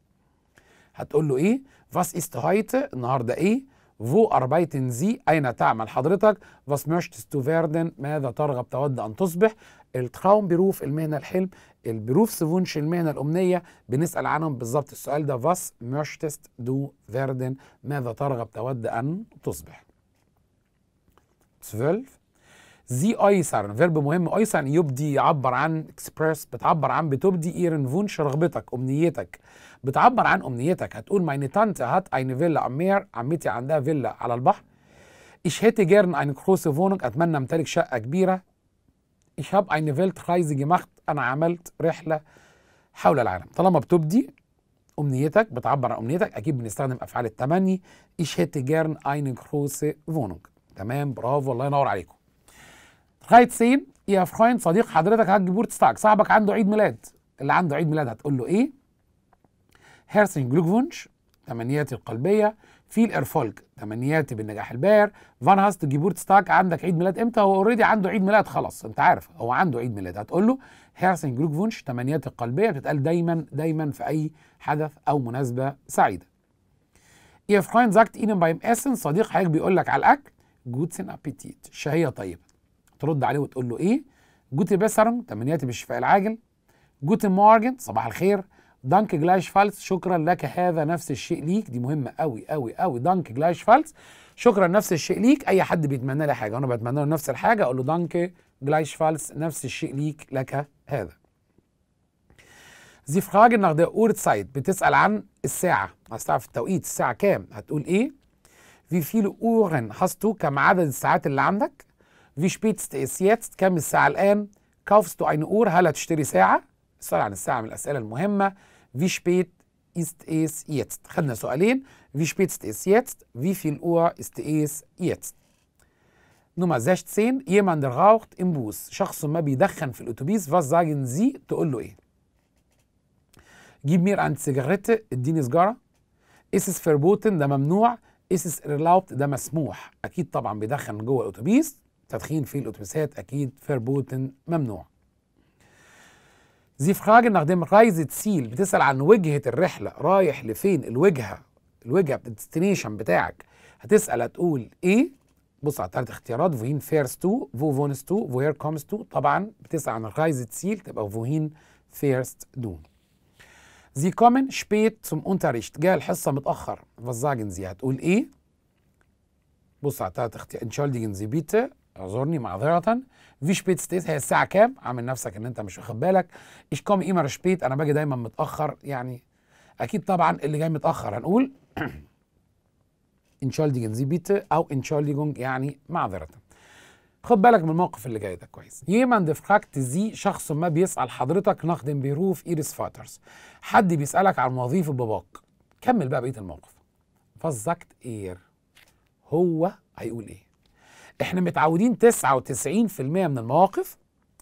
هتقول له إيه؟ Was ist heute، النهارده إيه؟ Wo arbeiten Sie، أين تعمل حضرتك؟ Was möchtest du werden، ماذا ترغب تود أن تصبح؟ التراومبيروف، المهنة الحلم، البيروفسفونش، المهنة الأمنية، بنسأل عنهم بالظبط السؤال ده، Was möchtest du werden، ماذا ترغب تود أن تصبح؟ 12، Sie äußern، فيرب مهم، äußern يبدي، يعبر عن، express بتعبر عن، بتبدي، ihren Wunsch، رغبتك، أمنيتك، بتعبر عن أمنيتك. هتقول meine Tante hat eine Villa am Meer، عمتي عندها فيلا على البحر. Ich hätte gern eine große Wohnung، أتمنى أمتلك شقة كبيرة. Ich habe eine Weltreise gemacht، أنا عملت رحلة حول العالم. طالما بتبدي أمنيتك، بتعبر عن أمنيتك، أكيد بنستخدم أفعال التمني. Ich hätte gern eine große Wohnung. تمام، برافو، الله ينور عليكم. 13، يا فراين، صديق حضرتك هات جبورتستاك، صاحبك عنده عيد ميلاد. اللي عنده عيد ميلاد هتقول له ايه؟ هيرسن جلوكفونش، تمنياتي القلبيه. فيل إرفولج، تمنياتي بالنجاح الباهر. فان هاست جبورتستاك، عندك عيد ميلاد امتى؟ هو اوريدي عنده عيد ميلاد، خلاص انت عارف هو عنده عيد ميلاد، هتقول له هيرسن جلوكفونش، تمنياتي القلبيه، بتتقال دايما دايما في اي حدث او مناسبه سعيده. يا فراين زاكت اينن بايم اسن، صديق حضرتك بيقول لك على الاكل، جوتسن ابيتيت، شهية طيبة. ترد عليه وتقول له ايه؟ جوتي بيسرم، تمنياتي بالشفاء العاجل. جوتي مورجن، صباح الخير. دانك جلايش فالس، شكرا لك، هذا نفس الشيء ليك، دي مهمة قوي قوي قوي. دانك جلايش فالس، شكرا نفس الشيء ليك، أي حد بيتمنى لي حاجة وأنا بتمنى له نفس الحاجة أقول له دانك جلايش فالس، نفس الشيء ليك، لك هذا. زي فراجن ناخ دير أورتسايت، بتسأل عن الساعة، عايز تعرف التوقيت الساعة كام، هتقول ايه؟ في فيلو أورن هاستو، كم عدد الساعات اللي عندك. في شبيتست إس يتست، كم الساعة الآن. كاوفستو أين أور، هل هتشتري ساعة؟ السؤال عن الساعة من الأسئلة المهمة. في شبيت إست إس يتست، خدنا سؤالين، في شبيتست إس يتست، في فيل أور إست إس يتست. نمرة 16، jemand raucht im Bus، شخص ما بيدخن في الأتوبيس. فاس ساجن زي، تقول له إيه؟ جيب مير أن سيجاريتة، اديني سجارة. إسس فيربوتن، ده ممنوع. إسس إرلاوبت، ده مسموح. أكيد طبعا بيدخن جوه الأتوبيس، تدخين في الأتوبيسات أكيد فيربوتن ممنوع. زي فراجن ناخ ديم رايزة سيل، بتسأل عن وجهة الرحلة، رايح لفين، الوجهة الديستنيشن بتاعك، هتسأل هتقول إيه؟ بص على ثلاث اختيارات، فوهين فيرس تو، فوفونس تو، فوهير كومس تو، طبعا بتسأل عن رايزة سيل تبقى فوهين فيرست دون. Sie kommen spät zum Unterricht، جاء الحصة متأخر. Was sagen Sie، هتقول إيه؟ بص على الثلاث اختيارات. انشالدينج زبيته، اعذرني معذره، في شبيت ستيت، هي الساعه كام؟ عامل نفسك ان انت مش واخد بالك. ايش كام ايمر شبيت، انا باجي دايما متاخر، يعني اكيد طبعا اللي جاي متاخر هنقول انشالدينج زبيته او انشالدينج يعني معذره. خد بالك من الموقف اللي جاي ده كويس. يمان دفراكت زي، شخص ما بيسال حضرتك نخدم بيروف ايريس فاترز، حد بيسالك عن وظيفه باباك. كمل بقى بقيه الموقف. فزكت اير، هو هيقول ايه؟ احنا متعودين 99% من المواقف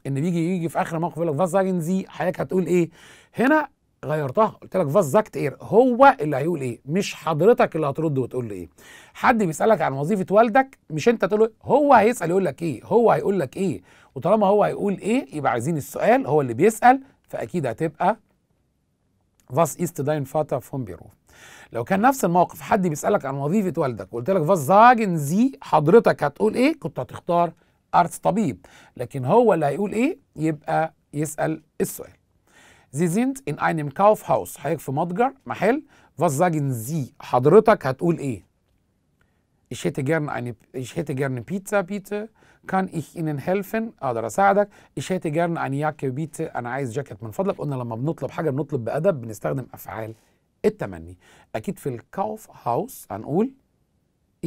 ان بيجي في اخر الموقف يقول لك فازاجن زي، حضرتك هتقول ايه؟ هنا غيرتها، قلت لك فازاجت اير، هو اللي هيقول ايه، مش حضرتك اللي هترد وتقول له ايه. حد بيسالك عن وظيفه والدك، مش انت تقول له، هو هيسال يقول لك ايه، هو هيقول لك ايه. وطالما هو هيقول ايه يبقى عايزين السؤال هو اللي بيسال، فاكيد هتبقى فاز ايست داين فاتا فون بيروف. لو كان نفس الموقف حد بيسالك عن وظيفه والدك وقلت لك فاز زاجن زي، حضرتك هتقول ايه؟ كنت هتختار ارز طبيب، لكن هو اللي هيقول ايه يبقى يسال السؤال. زي زينت ان اينم كاوف هاوس، حضرتك في متجر محل، فاز زاجن زي، حضرتك هتقول ايه؟ ich hätte gern eine Pizza bitte، كان ich ihnen helfen، اقدر اساعدك. ich hätte gern eine Jacke bitte، انا عايز جاكيت من فضلك. قلنا لما بنطلب حاجه بنطلب بادب، بنستخدم افعال التمني. اكيد في الكاوف هاوس هنقول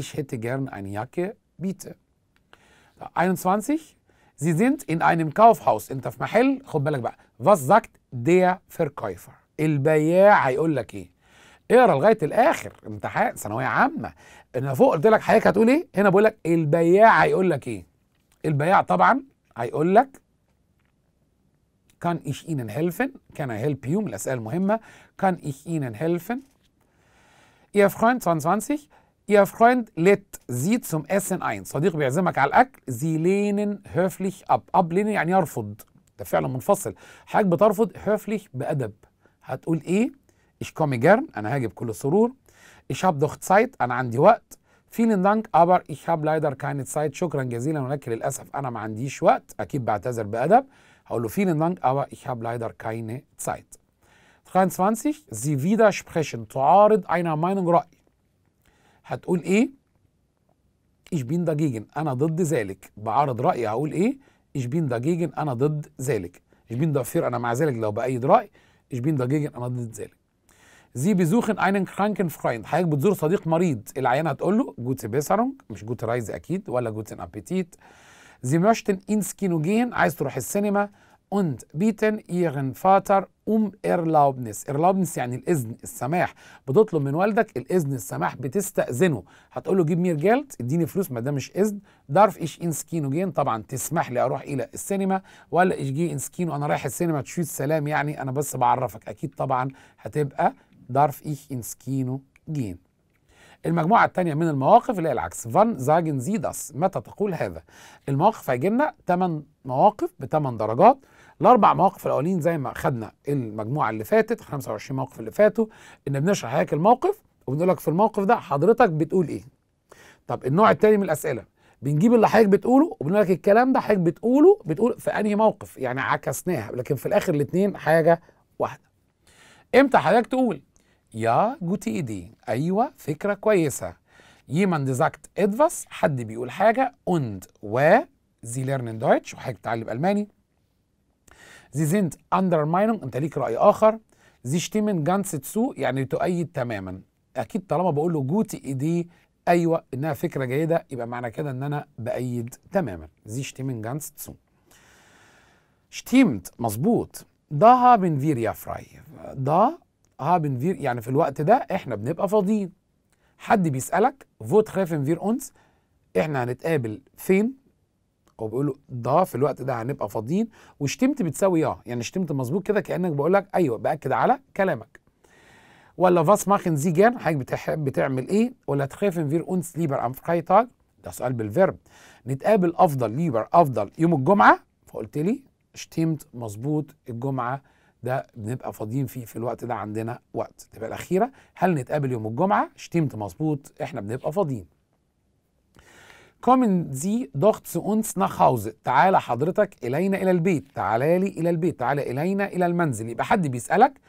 ich hätte gern eine Jacke bitte. 21 Sie sind in einem Kaufhaus، انت في محل، خد بالك بقى was sagt der Verkäufer، البياع هيقول لك ايه. اقرا لغايه الاخر، امتحان ثانويه عامه، انا فوق قلت لك حضرتك هتقول ايه، هنا بقول لك البياع هيقول لك ايه. البياع طبعا هيقول لك كان ich ihnen helfen، كان I help you، من الاسئله المهمه، كان ich ihnen helfen. Ihr Freund 22، Ihr Freund lädt Sie zum Essen ein، صديق بيعزمك على الاكل. Sie lehnen höflich ab، ab lehnen يعني يرفض، ده فعل منفصل، حضرتك بترفض höflich بادب، هتقول ايه؟ ich komme gern، انا هاجي بكل سرور. ich habe doch Zeit، انا عندي وقت. vielen Dank aber ich habe leider keine Zeit، شكرا جزيلا ولكن للاسف انا ما عنديش وقت، اكيد بعتذر بادب، هقول له vielen Dank aber ich habe leider keine Zeit. 23 Sie widersprechen، تعارض einer Meinung رأي، هتقول ايه؟ ich bin dagegen، انا ضد ذلك، بعارض رأيي هقول ايه؟ ich bin dagegen، انا ضد ذلك. ich bin dafür، انا مع ذلك لو بأيد رأي، ich bin dagegen، انا ضد ذلك. Sie besuchen einen kranken Freund، حضرتك بتزور صديق مريض، العيان هتقول له gute Besserung، مش gute Reise اكيد، ولا guten Appetit. Sie möchten ins Kino gehen، عايز تروح السينما. und bieten ihren Vater Erlaubnis، Erlaubnis يعني الإذن السماح، بتطلب من والدك الإذن السماح، بتستأذنه، هتقول له جيب مير جالت، اديني فلوس، ما ده مش إذن. darf ich ins Kino gehen، طبعا تسمح لي أروح إلى السينما، ولا ich gehe ins Kino، أنا رايح السينما تشوف السلام، يعني أنا بس بعرفك، أكيد طبعا هتبقى darf ich ins Kino gehen. المجموعة الثانية من المواقف اللي هي العكس، فان زاجن زي داس، متى تقول هذا؟ المواقف هيجي لنا 8 مواقف ب8 درجات، الاربع مواقف الاولين زي ما اخذنا المجموعة اللي فاتت 25 موقف اللي فاتوا، ان بنشرح حضرتك الموقف وبنقول لك في الموقف ده حضرتك بتقول ايه. طب النوع الثاني من الاسئلة بنجيب اللي حضرتك بتقوله وبنقول لك الكلام ده حضرتك بتقول في انهي موقف، يعني عكسناها، لكن في الاخر الاثنين حاجة واحدة. امتى حضرتك تقول يا جوتي ايدي، ايوه فكره كويسه. jemand sagt etwas، حد بيقول حاجه. und و sie lernen deutsch، وحضرتك بتتعلم الماني. sie sind anderer Meinung، انت ليك راي اخر. sie stimmen ganz zu، يعني تؤيد تماما. اكيد طالما بقول له جوتي ايدي، ايوه انها فكره جيده، يبقى معنى كده ان انا بايد تماما. sie stimmen ganz zu، stimmt مظبوط. da haben wir ja frei، da haben wir يعني في الوقت ده احنا بنبقى فاضيين. حد بيسالك wo treffen wir uns، احنا هنتقابل فين، او بيقول له ده في الوقت ده هنبقى فاضيين، وشتمت بتساوي يا، يعني شتمت مظبوط كده كانك بقول لك ايوه، باكد على كلامك. ولا was machen Sie gern، حضرتك بتعمل ايه. ولا treffen wir uns lieber am Freitag، ده سؤال بالفيرب، نتقابل افضل، ليبر افضل يوم الجمعه، فقلت لي شتمت مظبوط، الجمعه ده بنبقى فاضيين فيه، في الوقت ده عندنا وقت. تبقى الاخيره هل نتقابل يوم الجمعه، شتمت مظبوط، احنا بنبقى فاضيين. kommen Sie doch zu uns nach Hause، تعالى حضرتك الينا الى البيت، تعالى لي الى البيت، تعالى الينا الى المنزل. يبقى حد بيسالك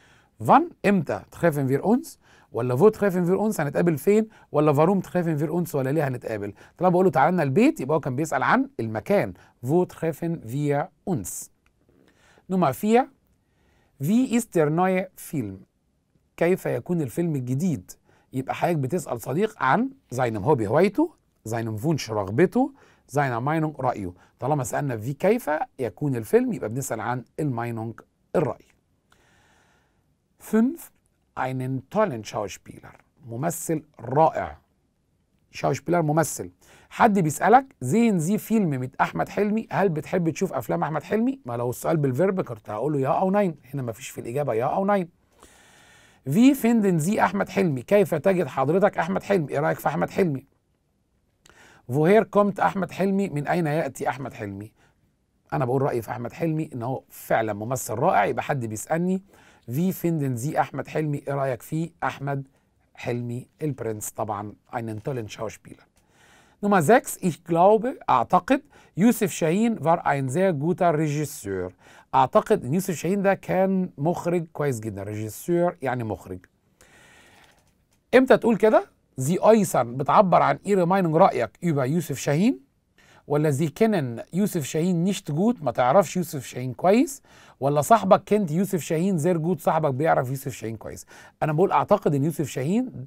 wann، امتى treffen wir uns، ولا فوت خافن فير اونس هنتقابل فين، ولا فاروم خافن فير اونس ولا ليه هنتقابل. طالما بقول له تعالى لنا البيت يبقى هو كان بيسال عن المكان. فوت خافن فيا اونس. نومع فيا في ايستر نايه فيلم. كيف يكون الفيلم الجديد؟ يبقى حضرتك بتسال صديق عن زينم هوبي هوايته، زينم فونش رغبته، زينم ماينونج رايه. طالما سالنا في كيف يكون الفيلم يبقى بنسال عن الماينونج الراي. 5 einen tollen Schauspieler، ممثل رائع. شاوشبيلر ممثل. حد بيسألك زين زي فيلم من أحمد حلمي، هل بتحب تشوف أفلام أحمد حلمي؟ ما لو السؤال بالفيرب كنت هقول له يا أو نين، هنا ما فيش في الإجابة يا أو نين. في فيندن زي أحمد حلمي، كيف تجد حضرتك أحمد حلمي؟ إيه رأيك في أحمد حلمي؟ فوهير كومت أحمد حلمي، من أين يأتي أحمد حلمي؟ أنا بقول رأيي في أحمد حلمي إن هو فعلا ممثل رائع، يبقى حد بيسألني في فيندن زي أحمد حلمي، إيه رأيك فيه أحمد حلمي البرنس؟ طبعا einen tollen Schauspieler. Nummer 6 ich glaube أعتقد يوسف شاهين war ein sehr guter Regisseur. أعتقد إن يوسف شاهين ده كان مخرج كويس جدا. ريجيسور يعني مخرج. إمتى تقول كده؟ زي أيسن بتعبر عن إيه ريمايننج رأيك über يوسف شاهين، ولا زي كنن يوسف شاهين نيشت جوت ما تعرفش يوسف شاهين كويس، ولا صاحبك كنت يوسف شاهين زير جوت صاحبك بيعرف يوسف شاهين كويس. انا بقول اعتقد ان يوسف شاهين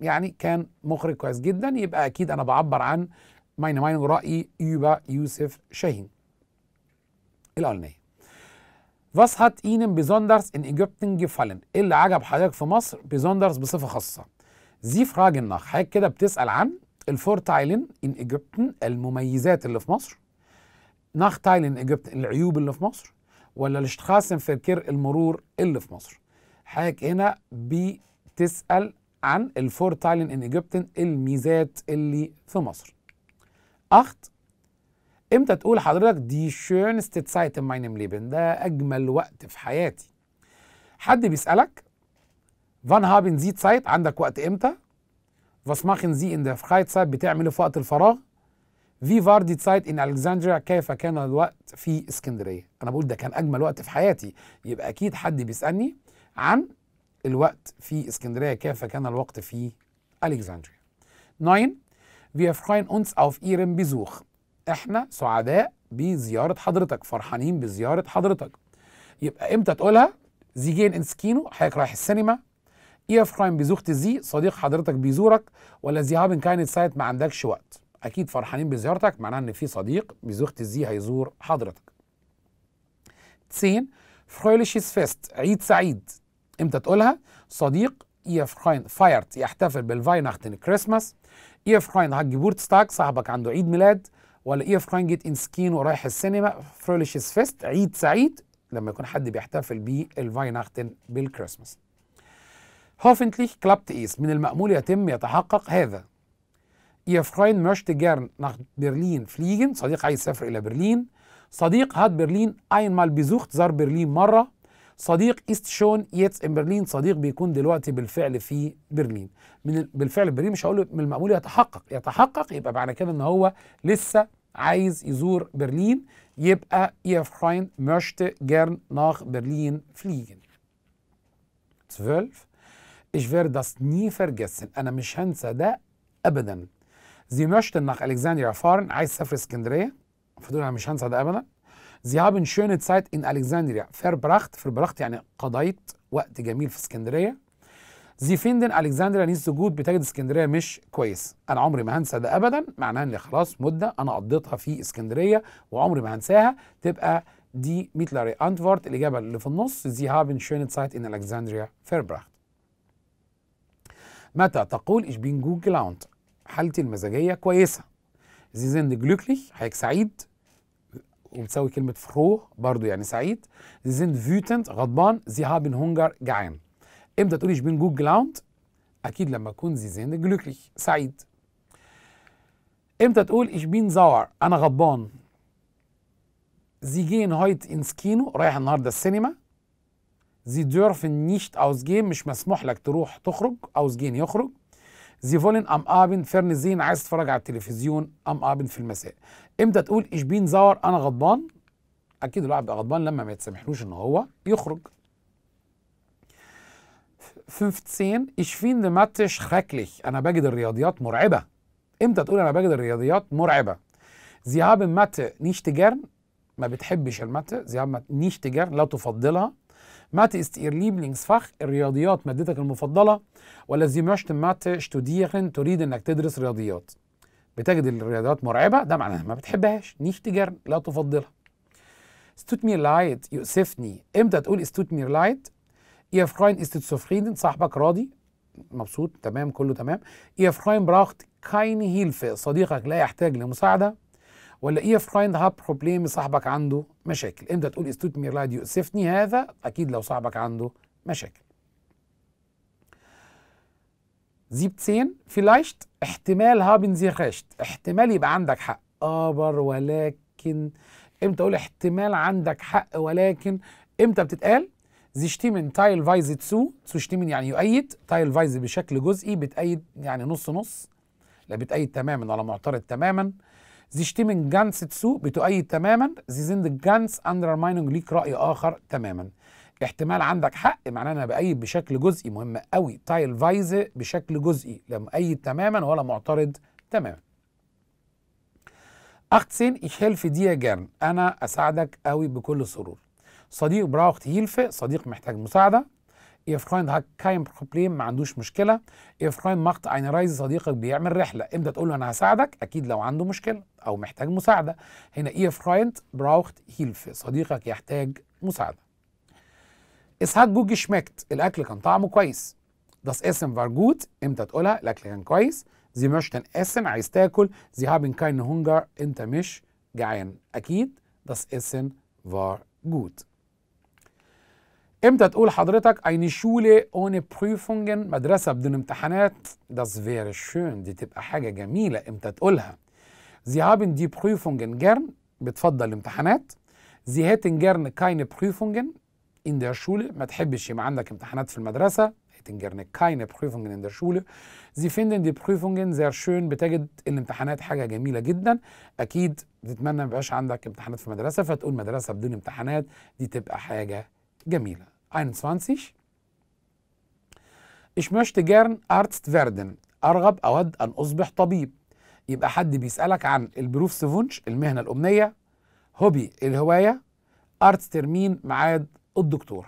يعني كان مخرج كويس جدا، يبقى اكيد انا بعبر عن ماين رايي über يوسف شاهين. الالمانيه Was hat Ihnen besonders in Ägypten gefallen؟ ايه اللي عجب حضرتك في مصر؟ besonders بصفه خاصه. Sie fragen nach، حضرتك كده بتسال عن الفورتايلن ان ايجيبتن، المميزات اللي في مصر. ناختايلن ايجيبتن، العيوب اللي في مصر، ولا الاشتخاصن فكر المرور اللي في مصر. حضرتك هنا بتسال عن الفورتايلن ان ايجيبتن، الميزات اللي في مصر. 8 امتى تقول حضرتك دي شونست تسايت ان ماينم ليبن، ده اجمل وقت في حياتي. حد بيسالك فان هابن زي تسايت، عندك وقت امتى؟ Was machen Sie in der Freizeit؟ بتعملوا في وقت الفراغ. Wie war die Zeit in Alexandria؟ كيف كان الوقت في اسكندريه؟ أنا بقول ده كان أجمل وقت في حياتي، يبقى أكيد حد بيسألني عن الوقت في اسكندريه، كيف كان الوقت في ألكسندريا. 9 Wir freuen uns auf Ihren Besuch، إحنا سعداء بزيارة حضرتك، فرحانين بزيارة حضرتك. يبقى إمتى تقولها؟ Sie gehen ins Kino، حضرتك رايح السينما. Ihr Freund besucht Sie، صديق حضرتك بيزورك، ولا Sie haben keine Zeit، ما عندكش وقت. أكيد فرحانين بزيارتك معناها إن في صديق besucht Sie هيزور حضرتك. 10 Fröhliches Fest، عيد سعيد. إمتى تقولها؟ صديق Ihr Freund feiert، يحتفل بالفايناختن كريسماس. Ihr Freund hat Geburtstag، صاحبك عنده عيد ميلاد، ولا Ihr Freund geht ins Kino، رايح السينما. Fröhliches Fest، عيد سعيد لما يكون حد بيحتفل بالفايناختن بالكريسماس. Hoffentlich klappt es، من المأمول يتم يتحقق هذا. Ihr Freund möchte gern nach Berlin fliegen، صديق عايز يسافر إلى برلين. صديق hat Berlin einmal besucht، زار برلين مرة. صديق ist schon jetzt in Berlin، صديق بيكون دلوقتي بالفعل في برلين. من بالفعل في برلين مش هقول من المأمول يتحقق، يتحقق يبقى معنى كده إن هو لسه عايز يزور برلين، يبقى Ihr Freund möchte gern nach Berlin fliegen. 12 Ich werde das nie vergessen، أنا مش هنسى ده أبدا. Sie möchten nach Alexandria fahren، عايز تسافر اسكندرية، فدول أنا مش هنسى ده أبدا. Sie haben schöne Zeit in Alexandria verbracht يعني قضيت وقت جميل في اسكندرية. Sie finden Alexandria nicht so gut، بتجد اسكندرية مش كويس. أنا عمري ما هنسى ده أبدا، معناها إن خلاص مدة أنا قضيتها في اسكندرية وعمري ما هنساها، تبقى دي mittlere Antwort، الإجابة اللي في النص. Sie haben schöne Zeit in Alexandria verbracht. متى تقول ich bin gut gelaunt؟ حالتي المزاجية كويسة. Sie sind glücklich، حضرتك سعيد، وبتساوي كلمة froh برضو يعني سعيد. Sie sind wütend، غضبان. Sie haben Hunger، جعان. امتى تقول ich bin gut gelaunt؟ أكيد لما أكون Sie sind glücklich، سعيد. امتى تقول ich bin sauer؟ أنا غضبان. Sie gehen heute ins Kino، رايح النهاردة السينما. Sie dürfen nicht ausgehen، مش مسموح لك تروح تخرج، ausgehen يخرج. Sie wollen am Abend fernsehen، عايز تتفرج على التلفزيون am Abend في المساء. امتى تقول ich bin sauer؟ أنا غضبان. أكيد الواحد بيبقى غضبان لما ما يتسمحلوش إن هو يخرج. 15. Ich finde Mathe schrecklich. أنا بجد الرياضيات مرعبة. إمتى تقول أنا بجد الرياضيات مرعبة؟ Sie haben Mathe nicht gern. ما بتحبش الماتة. Sie haben Mathe nicht gern. لا تفضلها. Mathe ist ihr Lieblingsfach. الرياضيات مادتك المفضلة. ولا Sie möchten Mathe studieren. تريد إنك تدرس رياضيات. بتجد الرياضيات مرعبة، ده معناها ما بتحبهاش. nicht gern. لا تفضلها. Es tut mir leid. يؤسفني. إمتى تقول Es tut mir leid؟ Ihr Freund ist zufrieden. صاحبك راضي مبسوط تمام كله تمام. Ihr Freund braucht keine Hilfe. صديقك لا يحتاج لمساعدة. ولا Ihr Freund hat Probleme. صاحبك عنده مشاكل. امتى تقول Es tut mir leid يؤسفني؟ هذا أكيد لو صاحبك عنده مشاكل. 17 vielleicht احتمال haben Sie recht. احتمال يبقى عندك حق. aber ولكن. امتى أقول احتمال عندك حق ولكن؟ امتى بتتقال؟ Sie stimmen teilweise zu. zu stimmen يعني يؤيد. teilweise بشكل جزئي. بتأيد يعني نص نص. لا بتأيد تماما ولا معترض تماما. Sie stimmen ganz zu. بتؤيد تماما. Sie sind ganz anderer Meinung. ليك رأي آخر تماما. احتمال عندك حق معناه أنا بأيد بشكل جزئي. مهمة قوي. teilweise بشكل جزئي. لا مؤيد تماما ولا معترض تماما. 18 Ich helfe dir gern. أنا أساعدك قوي بكل سرور. صديق braucht Hilfe. صديق محتاج مساعدة. Ihr Freund hat kein Problem. ما عندوش مشكلة. Ihr Freund macht eine Reise. صديقك بيعمل رحلة. امتى تقول له أنا هساعدك؟ أكيد لو عنده مشكلة أو محتاج مساعدة. هنا Ihr Freund braucht Hilfe. صديقك يحتاج مساعدة. Es hat gut geschmeckt. الأكل كان طعمه كويس. Das Essen war gut. امتى تقولها؟ الأكل كان كويس. Sie möchten essen. عايز تاكل. Sie haben keinen Hunger. أنت مش جعان. أكيد Das Essen war gut. امتى تقول حضرتك eine Schule ohne Prüfungen؟ مدرسة بدون امتحانات. Das wäre schön. دي تبقى حاجة جميلة. امتى تقولها؟ Sie haben die Prüfungen gern. بتفضل الامتحانات. Sie hätten gern keine Prüfungen in der Schule. ما تحبش يبقى عندك امتحانات في المدرسة. hätten gerne keine Prüfungen in der Schule. Sie finden die Prüfungen sehr schön. بتجد الامتحانات حاجة جميلة جدا. أكيد بتتمنى ما يبقاش عندك امتحانات في المدرسة، فتقول مدرسة بدون امتحانات دي تبقى حاجة جميلة. 21 Ich möchte gern Arzt werden. أرغب أود أن أصبح طبيب. يبقى حد بيسألك عن البروفسفونش المهنة الأمنية. هوبي الهواية. Arzt ترمين معاد الدكتور.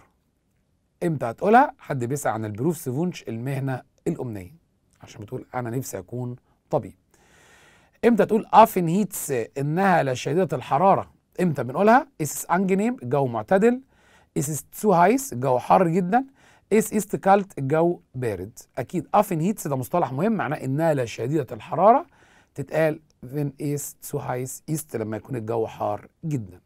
امتى هتقولها؟ حد بيسأل عن البروفسفونش المهنة الأمنية عشان بتقول أنا نفسي أكون طبيب. امتى تقول أفن هيتس إنها لشديدة الحرارة؟ امتى بنقولها؟ إس أنجنيم الجو معتدل. إس تسو هايس الجو حر جدا. إس إست كالت الجو بارد. أكيد أفن هيتس ده مصطلح مهم معناه إنها لشديدة الحرارة. تتقال فين إس تسو هايس إست لما يكون الجو حار جدا.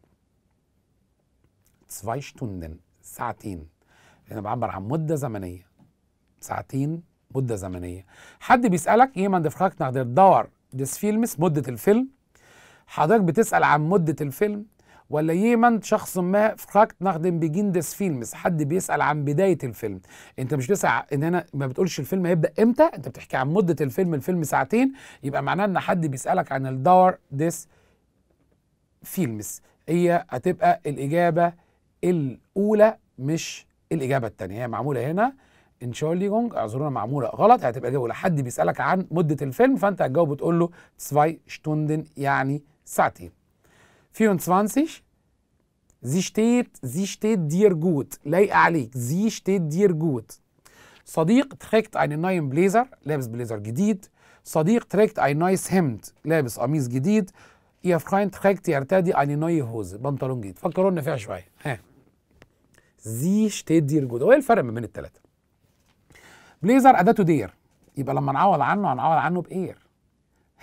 2 شتوندن ساعتين. أنا بعبر عن مدة زمنية. ساعتين مدة زمنية. حد بيسألك jemand fragt nach der Dauer des Films. مدة الفيلم. حضرتك بتسأل عن مدة الفيلم. ولا jemand شخص ما fragt nach dem Beginn des Films. حد بيسأل عن بداية الفيلم. أنت مش بتسأل إن أنا ما بتقولش الفيلم هيبدأ إمتى. أنت بتحكي عن مدة الفيلم. الفيلم ساعتين. يبقى معناه إن حد بيسألك عن ال Dauer des Films. هي هتبقى الإجابة الأولى مش الإجابة التانية. هي معمولة هنا انشوليجونج اعذرونا معمولة غلط. هتبقى جاوبة لحد بيسألك عن مدة الفيلم فأنت هتجاوب وتقول له 2 شتوندن يعني ساعتين. 24 زي شتيت دير جوت. لايقة عليك. زي شتيت دير جوت. صديق تريكت أين نايم بليزر. لابس بليزر جديد. صديق تريكت أين نايس همت. لابس قميص جديد. يا فراين تريكت يرتدي أين ناي هوز. بنطلون جديد. فكروا لنا فيها شوية. ها زي شتيت دير جود. هو ايه الفرق ما بين الثلاثه؟ بليزر اداته دير يبقى لما نعوض عنه هنعوض عنه باير.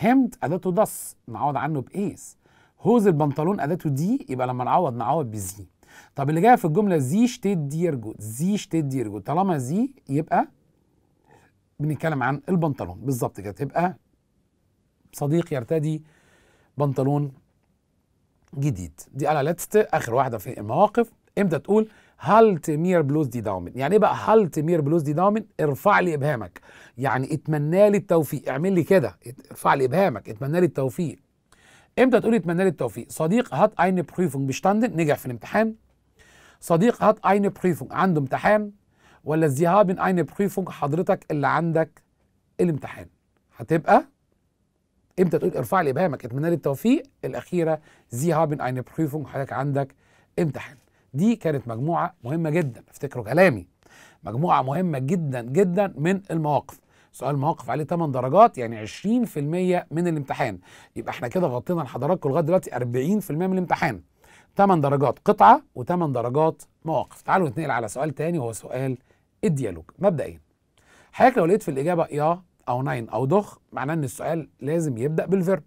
همت اداته دص نعوض عنه بايس. هوز البنطلون اداته دي يبقى لما نعوض بزي. طب اللي جايه في الجمله زي شتيت دير جود. زي شتيت دير جود طالما زي يبقى بنتكلم عن البنطلون بالظبط كده. تبقى صديق يرتدي بنطلون جديد. دي انا لاتست اخر واحده في المواقف. امتى تقول هالت مير بلوز دي داومن؟ يعني ايه بقى هالت مير بلوز دي داومن؟ ارفع لي ابهامك. يعني اتمنى لي التوفيق. اعمل لي كده. ارفع لي ابهامك. اتمنى لي التوفيق. امتى تقول اتمنى لي التوفيق؟ صديق هات اين بريفونج بشتاندن. نجح في الامتحان. صديق هات اين بريفونج عنده امتحان. ولا Sie haben eine Prüfung، حضرتك اللي عندك الامتحان. هتبقى امتى تقول ارفع لي ابهامك، اتمنى لي التوفيق. الاخيره Sie haben eine Prüfung، حضرتك عندك امتحان. دي كانت مجموعه مهمه جدا، افتكروا كلامي، مجموعه مهمه جدا جدا من المواقف. سؤال مواقف عليه 8 درجات، يعني 20% من الامتحان. يبقى احنا كده غطينا لحضراتكم لغايه دلوقتي 40% من الامتحان. 8 درجات قطعه و8 درجات مواقف. تعالوا نتنقل على سؤال تاني وهو سؤال الديالوج. مبدئيا حضرتك لو لقيت في الاجابه يا او ناين او دخ، معناه ان السؤال لازم يبدا بالفيرب.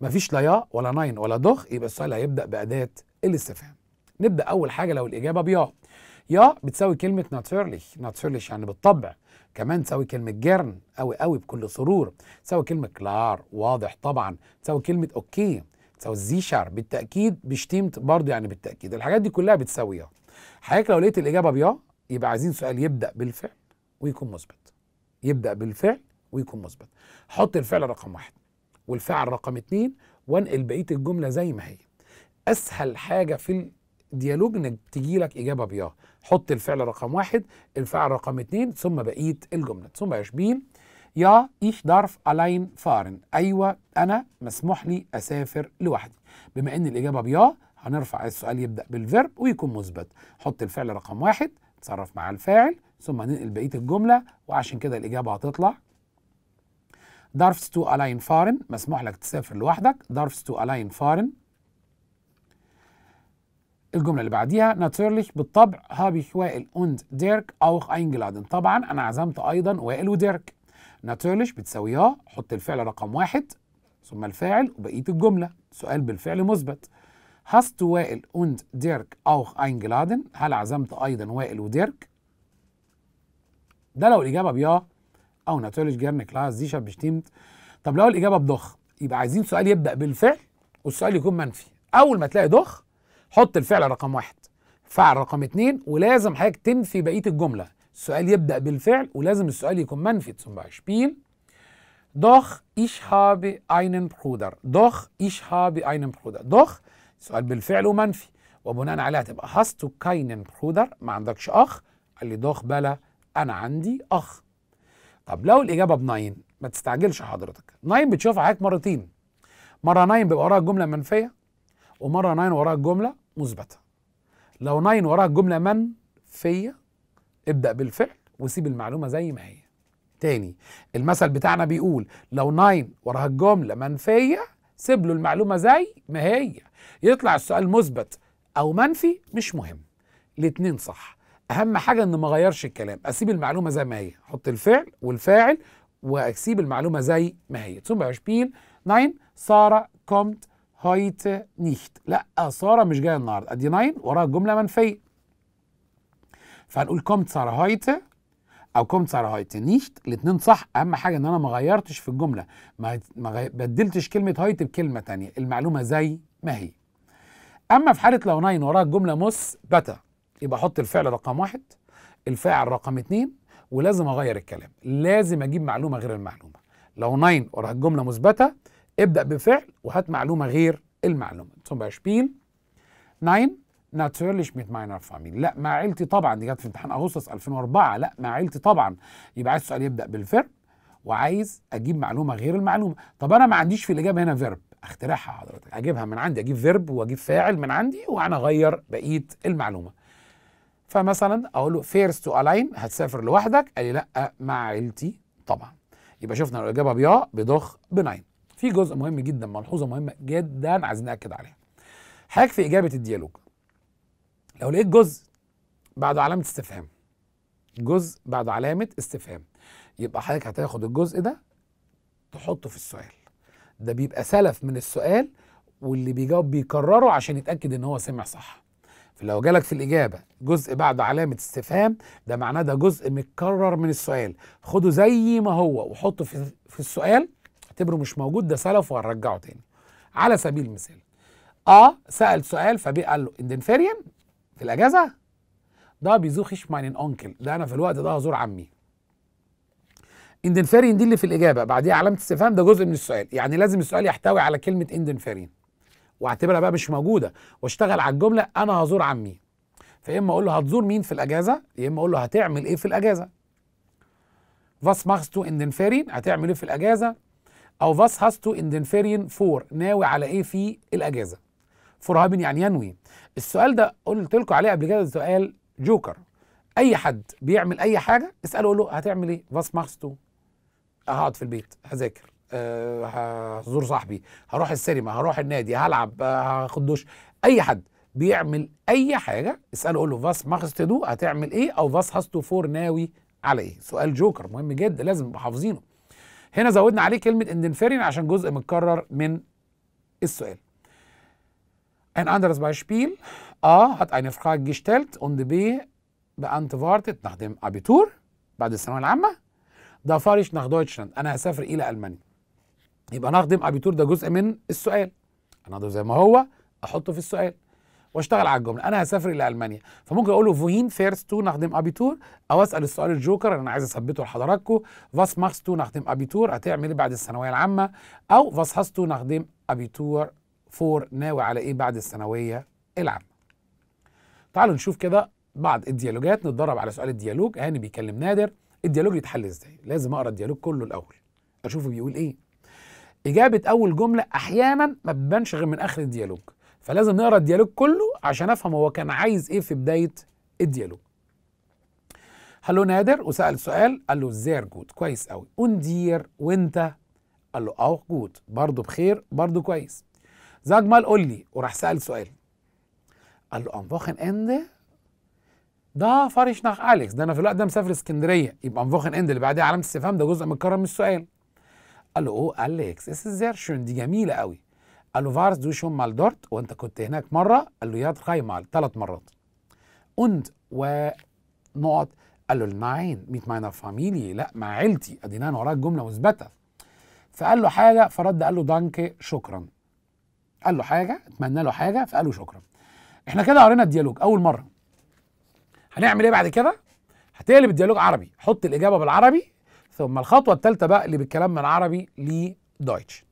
مفيش لا يا ولا ناين ولا دخ، يبقى السؤال هيبدا باداه الاستفهام. نبدا اول حاجه لو الاجابه بيا. يا بتساوي كلمه ناتشورليش، ناتشورليش يعني بالطبع، كمان تساوي كلمه جيرن قوي قوي بكل سرور، تساوي كلمه كلار واضح طبعا، تساوي كلمه اوكي، تساوي زيشر بالتاكيد، بشتيمت برضه يعني بالتاكيد. الحاجات دي كلها بتساوي يا. حضرتك لو لقيت الاجابه بيا يبقى عايزين سؤال يبدا بالفعل ويكون مثبت. يبدا بالفعل ويكون مثبت. حط الفعل رقم 1 والفعل رقم 2 وانقل بقيه الجمله زي ما هي. اسهل حاجه في الديالوج انك تجيلك اجابه بيا، حط الفعل رقم 1 الفعل رقم 2 ثم بقيه الجمله. ثم يا شبيل يا ich darf allein fahren، ايوه انا مسموح لي اسافر لوحدي. بما ان الاجابه بيا هنرفع السؤال يبدا بالفيرب ويكون مثبت. حط الفعل رقم 1 تصرف مع الفاعل ثم ننقل بقيه الجمله، وعشان كده الاجابه هتطلع darfst du allein fahren، مسموح لك تسافر لوحدك، darfst du allein fahren. الجمله اللي بعديها ناتشورليش بالطبع، habe ich وائل und ديرك auch eingeladen، طبعا انا عزمت ايضا وائل وديرك. ناتشورليش بتساوي يا، حط الفعل رقم 1 ثم الفاعل وبقيه الجمله، سؤال بالفعل مثبت. hast du وائل und ديرك auch eingeladen، هل عزمت ايضا وائل وديرك؟ ده لو الاجابه بيا او ناتشورليش جيرن كلاس دي شاب بشتيمت. طب لو الاجابه بدخ يبقى عايزين سؤال يبدا بالفعل والسؤال يكون منفي. اول ما تلاقي دخ حط الفعل رقم 1 فعل رقم 2 ولازم حضرتك تنفي بقيه الجمله. السؤال يبدا بالفعل ولازم السؤال يكون منفي. zum Beispiel doch ich habe einen Bruder، doch ich habe einen Bruder، doch سؤال بالفعل ومنفي، وبناء عليها تبقى hast du keinen Bruder، ما عندكش اخ؟ قال لي doch بلا انا عندي اخ. طب لو الاجابه بناين، ما تستعجلش حضرتك، ناين بتشوفها حضرتك مرتين، مره ناين بيبقى وراها جمله منفيه ومره ناين وراها الجمله مثبته. لو ناين وراها الجمله منفيه ابدا بالفعل وسيب المعلومه زي ما هي. تاني المثل بتاعنا بيقول لو ناين وراها الجمله منفيه سيب له المعلومه زي ما هي، يطلع السؤال مثبت او منفي مش مهم، الاتنين صح. اهم حاجه ان ما اغيرش الكلام، اسيب المعلومه زي ما هي، احط الفعل والفاعل واسيب المعلومه زي ما هي. zum Beispiel nein Sarah kommt heute nicht، لا ساره مش جايه النهارده، ادي ناين وراها الجمله منفيه، فهنقول kommt Sarah heute او kommt Sarah heute nicht، الاثنين صح. اهم حاجه ان انا ما غيرتش في الجمله، ما بدلتش كلمه heute بكلمه ثانيه، المعلومه زي ما هي. اما في حاله لو ناين وراها الجمله مثبته يبقى احط الفعل رقم 1 الفاعل رقم 2 ولازم اغير الكلام، لازم اجيب معلومه غير المعلومه. لو ناين وراها الجمله مثبته ابدا بفعل وهات معلومه غير المعلومه. zum Beispiel nein natürlich mit meiner Familie، لا مع عيلتي طبعا، دي جت في امتحان اغسطس 2004، لا مع عيلتي طبعا. يبقى عايز السؤال يبدا بالفعل وعايز اجيب معلومه غير المعلومه. طب انا ما عنديش في الاجابه هنا فيرب، اخترعها حضرتك، اجيبها من عندي، اجيب فيرب واجيب فاعل من عندي وانا اغير بقيه المعلومه. فمثلا اقول له فيرست تو الاين، هتسافر لوحدك؟ قال لي لا مع عيلتي طبعا. يبقى شفنا الاجابه بيا بدخ بناين. في جزء مهم جدا، ملحوظه مهمه جدا عايزين ناكد عليها. حضرتك في اجابه الديالوج لو لقيت جزء بعده علامه استفهام، جزء بعده علامه استفهام، يبقى حضرتك هتاخد الجزء ده تحطه في السؤال. ده بيبقى سلف من السؤال واللي بيجاوب بيكرره عشان يتاكد ان هو سمع صح. لو جالك في الإجابة جزء بعد علامة استفهام، ده معناه ده جزء متكرر من السؤال، خده زي ما هو وحطه في السؤال، اعتبره مش موجود، ده سلف وهنرجعه تاني. على سبيل المثال سأل سؤال فبي قال له إن دين فيريان في الأجازة ده بيزوخش ماين أونكل، ده أنا في الوقت ده هزور عمي. إن دين فيريان دي اللي في الإجابة بعديها علامة استفهام، ده جزء من السؤال، يعني لازم السؤال يحتوي على كلمة إن دين فيريان، واعتبرها بقى مش موجوده واشتغل على الجمله انا هزور عمي. فإما أقول له هتزور مين في الأجازة، يا إما أقول له هتعمل إيه في الأجازة. Was machst du in den Ferien؟ هتعمل إيه في الأجازة؟ أو was hast du in den Ferien for؟ ناوي على إيه في الأجازة؟ فورهابن يعني ينوي. السؤال ده قلت لكم عليه قبل كده، سؤال جوكر. أي حد بيعمل أي حاجة اسأله قول له هتعمل إيه؟ was machst du؟ هقعد في البيت، هذاكر، هزور صاحبي، هروح السينما، هروح النادي، هلعب، هاخد دوش. أي حد بيعمل أي حاجة اسأله قول له was machst du؟ هتعمل إيه؟ أو was hast du for؟ ناوي على إيه؟ سؤال جوكر مهم جدا لازم نبقى حافظينه. هنا زودنا عليه كلمة in den Ferien عشان جزء متكرر من السؤال. Ein anderes Beispiel: A hat eine Frage gestellt und B beantwortet nach dem Abitur بعد الثانوية العامة da fahre ich nach Deutschland، أنا هسافر إلى ألمانيا. يبقى nach dem Abitur ده جزء من السؤال، أنا هاخده زي ما هو أحطه في السؤال واشتغل على الجملة. أنا هسافر إلى ألمانيا، فممكن أقول له wohin fährst du nach dem Abitur، أو أسأل السؤال الجوكر اللي أنا عايز أثبته لحضراتكم was machst du nach dem Abitur، هتعمل إيه بعد الثانوية العامة، أو was hast du nach dem Abitur فور، ناوي على ايه بعد الثانويه العامه. تعالوا نشوف كده بعض الديالوجات، نتدرب على سؤال الديالوج. هاني بيكلم نادر، الديالوج يتحل ازاي؟ لازم اقرا الديالوج كله الاول اشوفه بيقول ايه. اجابه اول جمله احيانا ما بتبانش غير من اخر الديالوج، فلازم نقرا الديالوج كله عشان افهم هو كان عايز ايه في بدايه الديالوج. هلو نادر، وسال سؤال قال له زير جود، كويس قوي. وندير، وانت؟ قال له اوه جود، برضه بخير، برضه كويس. زاد مال قول لي، وراح سأل سؤال قال له ام ووخن اند ده فارش ناخ أليكس، ده انا في الوقت ده مسافر اسكندريه. يبقى ام ووخن اند اللي بعديها علامه استفهام، ده جزء متكرر من السؤال. قال له اوه أليكس اس زير شون، دي جميله قوي. قال له فارس دو شون مال دورت، وانت كنت هناك مره؟ قال له يا تخاي مال، 3 مرات. und ونقط، قال له ناين ميت ماينر فاميلي، لا مع عيلتي. ادينا انا وراك جمله مثبته. فقال له حاجه فرد قال له دانكي شكرا، قال له حاجه اتمنى له حاجه فقال له شكرا. احنا كده قرينا الديالوج اول مره. هنعمل ايه بعد كده؟ هتقلب الديالوج عربي، حط الاجابه بالعربي، ثم الخطوه الثالثه بقى اللي بالكلام من عربي لدويتش.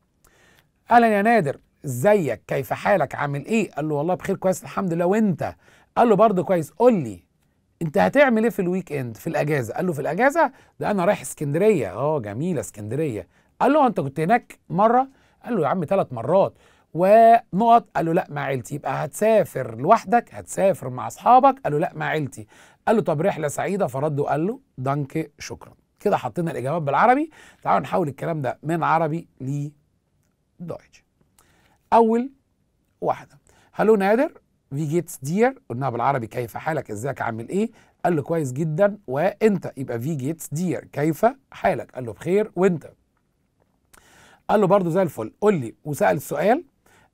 اهلا يا نادر، ازيك، كيف حالك، عامل ايه؟ قال له والله بخير، كويس الحمد لله، وانت؟ قال له برضه كويس. قول لي انت هتعمل ايه في الويك اند، في الاجازه؟ قال له في الاجازه ده انا رايح اسكندريه. اه جميله اسكندريه. قال له انت كنت هناك مره؟ قال له يا عم 3 مرات ونقط. قال له لا مع عيلتي. يبقى هتسافر لوحدك، هتسافر مع اصحابك؟ قال له لا مع عيلتي. قال له طب رحله سعيده، فرد وقال له دانكي شكرا. كده حطينا الاجابات بالعربي. تعالوا نحول الكلام ده من عربي لدويتش. اول واحده هلو نادر في جيتس دير، قلناها بالعربي كيف حالك، ازيك، عامل ايه؟ قال له كويس جدا، وانت؟ يبقى في جيتس دير كيف حالك، قال له بخير، وانت؟ قال له برضه زي الفل. قول لي، وسال السؤال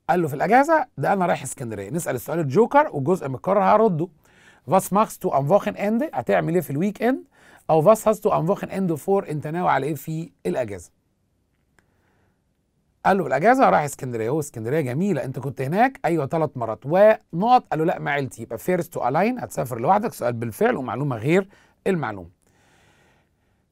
قال له في الاجازه ده انا رايح اسكندريه. نسال السؤال الجوكر والجزء متكرر هرده. was machst du am Wochenende؟ هتعمل ايه في الويك اند؟ او was hast du am Wochenende for؟ انت ناوي على ايه في الاجازه؟ قال له في الاجازه رايح اسكندريه. هو اسكندريه جميله، انت كنت هناك؟ ايوه 3 مرات ونقط. قال له لا مع عيلتي. يبقى فيرست تو الاين، هتسافر لوحدك، سؤال بالفعل ومعلومه غير المعلومه.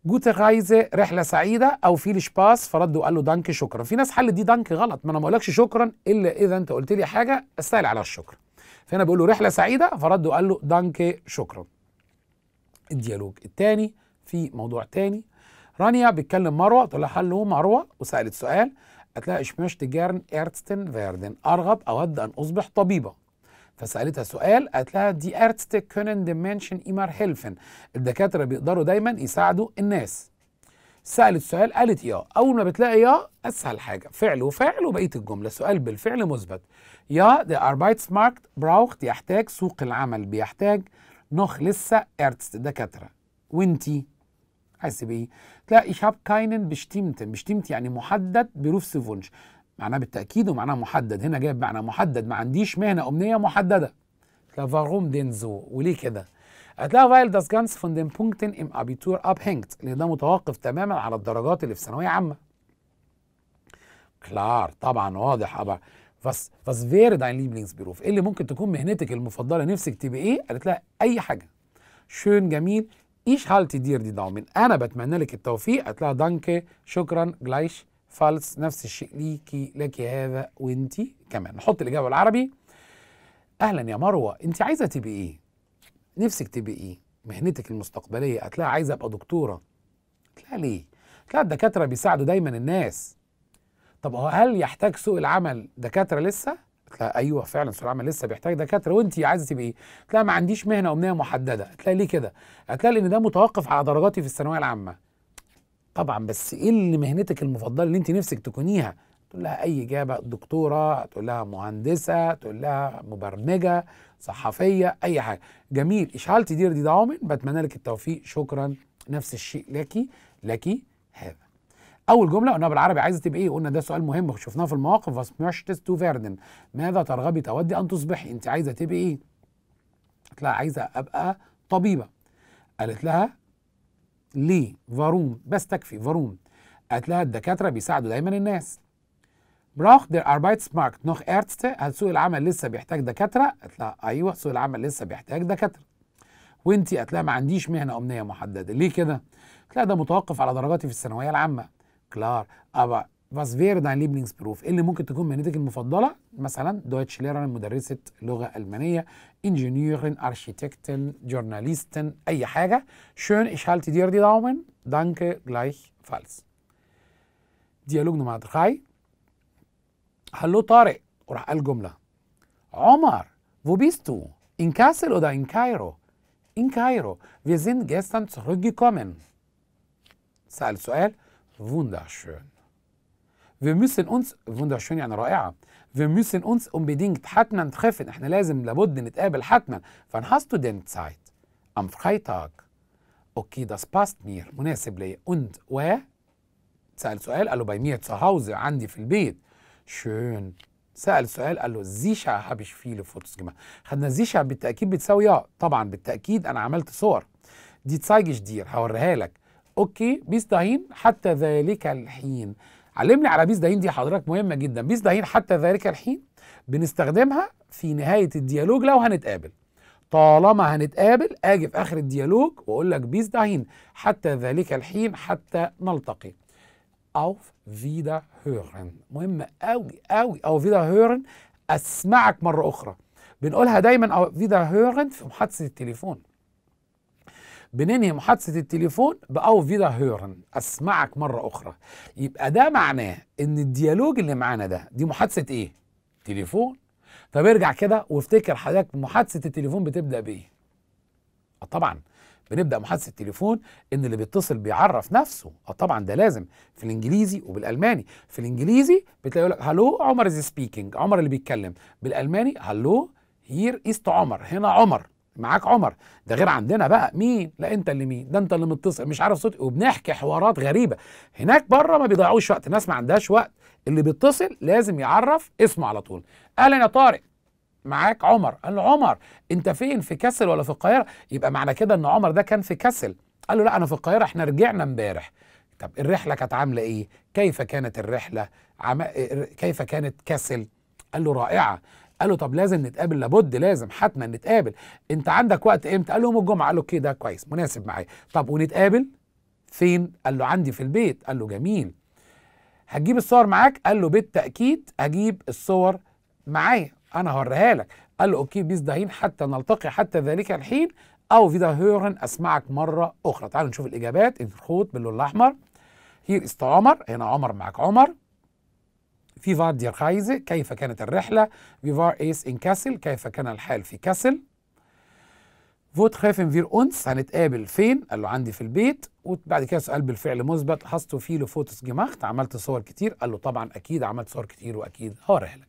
جوت رايزه، رحله سعيده، او فيل شباس، فرد وقال له دانك شكرا. في ناس حلت دي دانك غلط، ما انا ما اقولكش شكرا الا اذا انت قلت لي حاجه استاهل على الشكر. فهنا بيقول له رحله سعيده، فرد وقال له دانك شكرا. الديالوج الثاني في موضوع ثاني. رانيا بتكلم مروه، تقول لها حلو مروه، وسالت سؤال هتلاقي اشمشت جارن ايرتستن فيردن، ارغب اود ان اصبح طبيبه. فسالتها سؤال قالت لها دي ارتست كونن دي منشن ايمر هيلفن، الدكاتره بيقدروا دايما يساعدوا الناس. سالت سؤال قالت يا، اول ما بتلاقي يا اسهل حاجه، فعل وفعل وبقيه الجمله، سؤال بالفعل مثبت. يا دي اربايتسماركت براوخت، يحتاج سوق العمل بيحتاج، نوخ لسه ارتست دكاتره، وانتي عايز بايه؟ تلاقي ich hab keinen bestimmten، bestimmt يعني محدد، berufswunsch معناه بالتأكيد ومعناه محدد، هنا جايب معنى محدد، ما عنديش مهنة أمنية محددة. فاروم دين زو، وليه كده؟ هتلاقي فايل داس جانس فون دين بونكتن ام ابيتور اب هينكت، لأن ده متوقف تماما على الدرجات اللي في ثانوية عامة. كلار طبعا واضح. أبا فاس فير داين ليبلينجز بيروف، إيه اللي ممكن تكون مهنتك المفضلة، نفسك تبقى إيه؟ قالت لها أي حاجة. شون جميل، إيش هالتي دير دي داومن، أنا بتمنى لك التوفيق. قالت لها دانكي شكرا، جلايش فالس، نفس الشيء ليكي، لك هذا، وانتي كمان. نحط الاجابه بالعربي. اهلا يا مروه، انت عايزه تبقي ايه؟ نفسك تبقي ايه؟ مهنتك المستقبليه؟ هتلاقي عايزه ابقى دكتوره. هتلاقي ليه؟ هتلاقي الدكاتره بيساعدوا دايما الناس. طب هل يحتاج سوق العمل دكاتره لسه؟ هتلاقي ايوه فعلا سوق العمل لسه بيحتاج دكاتره. وانت عايزه تبقي ايه؟ هتلاقي ما عنديش مهنه ومنيه محدده. هتلاقي ليه كده؟ هتلاقي ان ده متوقف على درجاتي في الثانويه العامه. طبعا بس ايه اللي مهنتك المفضله اللي انت نفسك تكونيها؟ تقول لها اي اجابه، دكتوره، تقول لها مهندسه، تقول لها مبرمجه، صحفيه، اي حاجه. جميل، اشعال تدير دي دعومن، بتمنى لك التوفيق، شكرا. نفس الشيء لك هذا. اول جمله قلنا بالعربي عايزه تبقى ايه؟ قلنا ده سؤال مهم شفناه في المواقف. فاس ميشتس تو فيردن، ماذا ترغبي تودي ان تصبحي؟ انت عايزه تبقي ايه؟ قالت لها عايزه ابقى طبيبه. قالت لها ليه؟ فاروم، بس تكفي فاروم. قالت لها الدكاتره بيساعدوا دايما الناس. براخ دير اربايتسماركت نوخ ايرتسته، هل سوق العمل لسه بيحتاج دكاتره؟ قالت لها ايوه سوق العمل لسه بيحتاج دكاتره. وانتي؟ قالت لها ما عنديش مهنه امنيه محدده. ليه كده؟ قالت لها ده متوقف على درجاتي في الثانويه العامه. كلار، ابا فاس فير داين ليبلينجز بروف، ايه اللي ممكن تكون مهنتك المفضله؟ مثلا دويتش ليرن، مدرسه لغه المانيه، انجينيورن، اركيتكتن، جورناليستن، اي حاجه. شون ايش هالت دير دي داومن، دانكه جلايش فالس. ديالوج نمره 3. هلو طارق، وراح قال جمله. عمر، wo bist du? In Kassel oder in Kairo? In Kairo. Wir sind gestern zurückgekommen. سأل سؤال. Wunderschön. Wir müssen uns wunderschön يعني رائعه. Wir müssen uns unbedingt حتما treffen، احنا لازم لابد نتقابل حتما. Wann hast du denn Zeit? Am Freitag. Okay, das passt mir. مناسب ليا. Und و سأل سؤال قال له bei mir zu Hause، عندي في البيت. شون، سأل سؤال قال له زيشا هابش فيلو فوتوس جماعة. خدنا زيشا بالتأكيد بتساوي طبعا بالتأكيد أنا عملت صور. دي تسايجش دير هوريها لك. أوكي بيس داهين حتى ذلك الحين. علمني على بيس داهين دي حضرتك مهمة جدا. بيس داهين حتى ذلك الحين بنستخدمها في نهاية الديالوج لو هنتقابل. طالما هنتقابل آجي في آخر الديالوج وأقول لك بيس داهين حتى ذلك الحين حتى نلتقي. auf wiederhören، مهمة قوي قوي. auf wiederhören اسمعك مرة أخرى، بنقولها دايما auf wiederhören في محادثة التليفون. بننهي محادثة التليفون ب auf wiederhören اسمعك مرة أخرى. يبقى ده معناه إن الديالوج اللي معانا ده دي محادثة إيه؟ تليفون. طب ارجع كده وافتكر حضرتك محادثة التليفون بتبدأ بإيه؟ طبعا بنبدأ محادثة التليفون إن اللي بيتصل بيعرف نفسه، طبعًا ده لازم في الإنجليزي وبالألماني. في الإنجليزي بتلاقي يقول لك هلو عمر إز سبيكينج، عمر اللي بيتكلم. بالألماني هلو هير إيست عمر، هنا عمر، معاك عمر. ده غير عندنا بقى مين؟ لا أنت اللي مين؟ ده أنت اللي متصل، مش عارف صوتي، وبنحكي حوارات غريبة. هناك بره ما بيضيعوش وقت، الناس ما عندهاش وقت، اللي بيتصل لازم يعرف اسمه على طول. أهلًا يا طارق، معاك عمر. قال له عمر انت فين، في كسل ولا في القاهره؟ يبقى معنى كده ان عمر ده كان في كسل. قال له لا انا في القاهره، احنا رجعنا امبارح. طب الرحله كانت عامله ايه؟ كيف كانت الرحله؟ كيف كانت كسل؟ قال له رائعه. قال له طب لازم نتقابل، لابد لازم حتما نتقابل. انت عندك وقت امتى؟ قال له يوم الجمعه. قال له اوكي ده كويس مناسب معايا. طب ونتقابل فين؟ قال له عندي في البيت. قال له جميل، هتجيب الصور معاك؟ قال له بالتاكيد هجيب الصور معايا، أنا هوريها لك. قال له أوكي بيس داهين حتى نلتقي حتى ذلك الحين أو فيدا هيرن أسمعك مرة أخرى. تعالوا نشوف الإجابات. الخوت باللون الأحمر، هير إست عمر، هنا عمر معك عمر. في فار دير خايزة، كيف كانت الرحلة؟ في فار إيس إن كاسل، كيف كان الحال في كاسل. فوت خافن فير أونس، هنتقابل فين؟ قال له عندي في البيت. وبعد كده سؤال بالفعل مثبت، هاستو فيلو فوتوس جماخت، عملت صور كتير؟ قال له طبعًا أكيد عملت صور كتير وأكيد هوريها لك.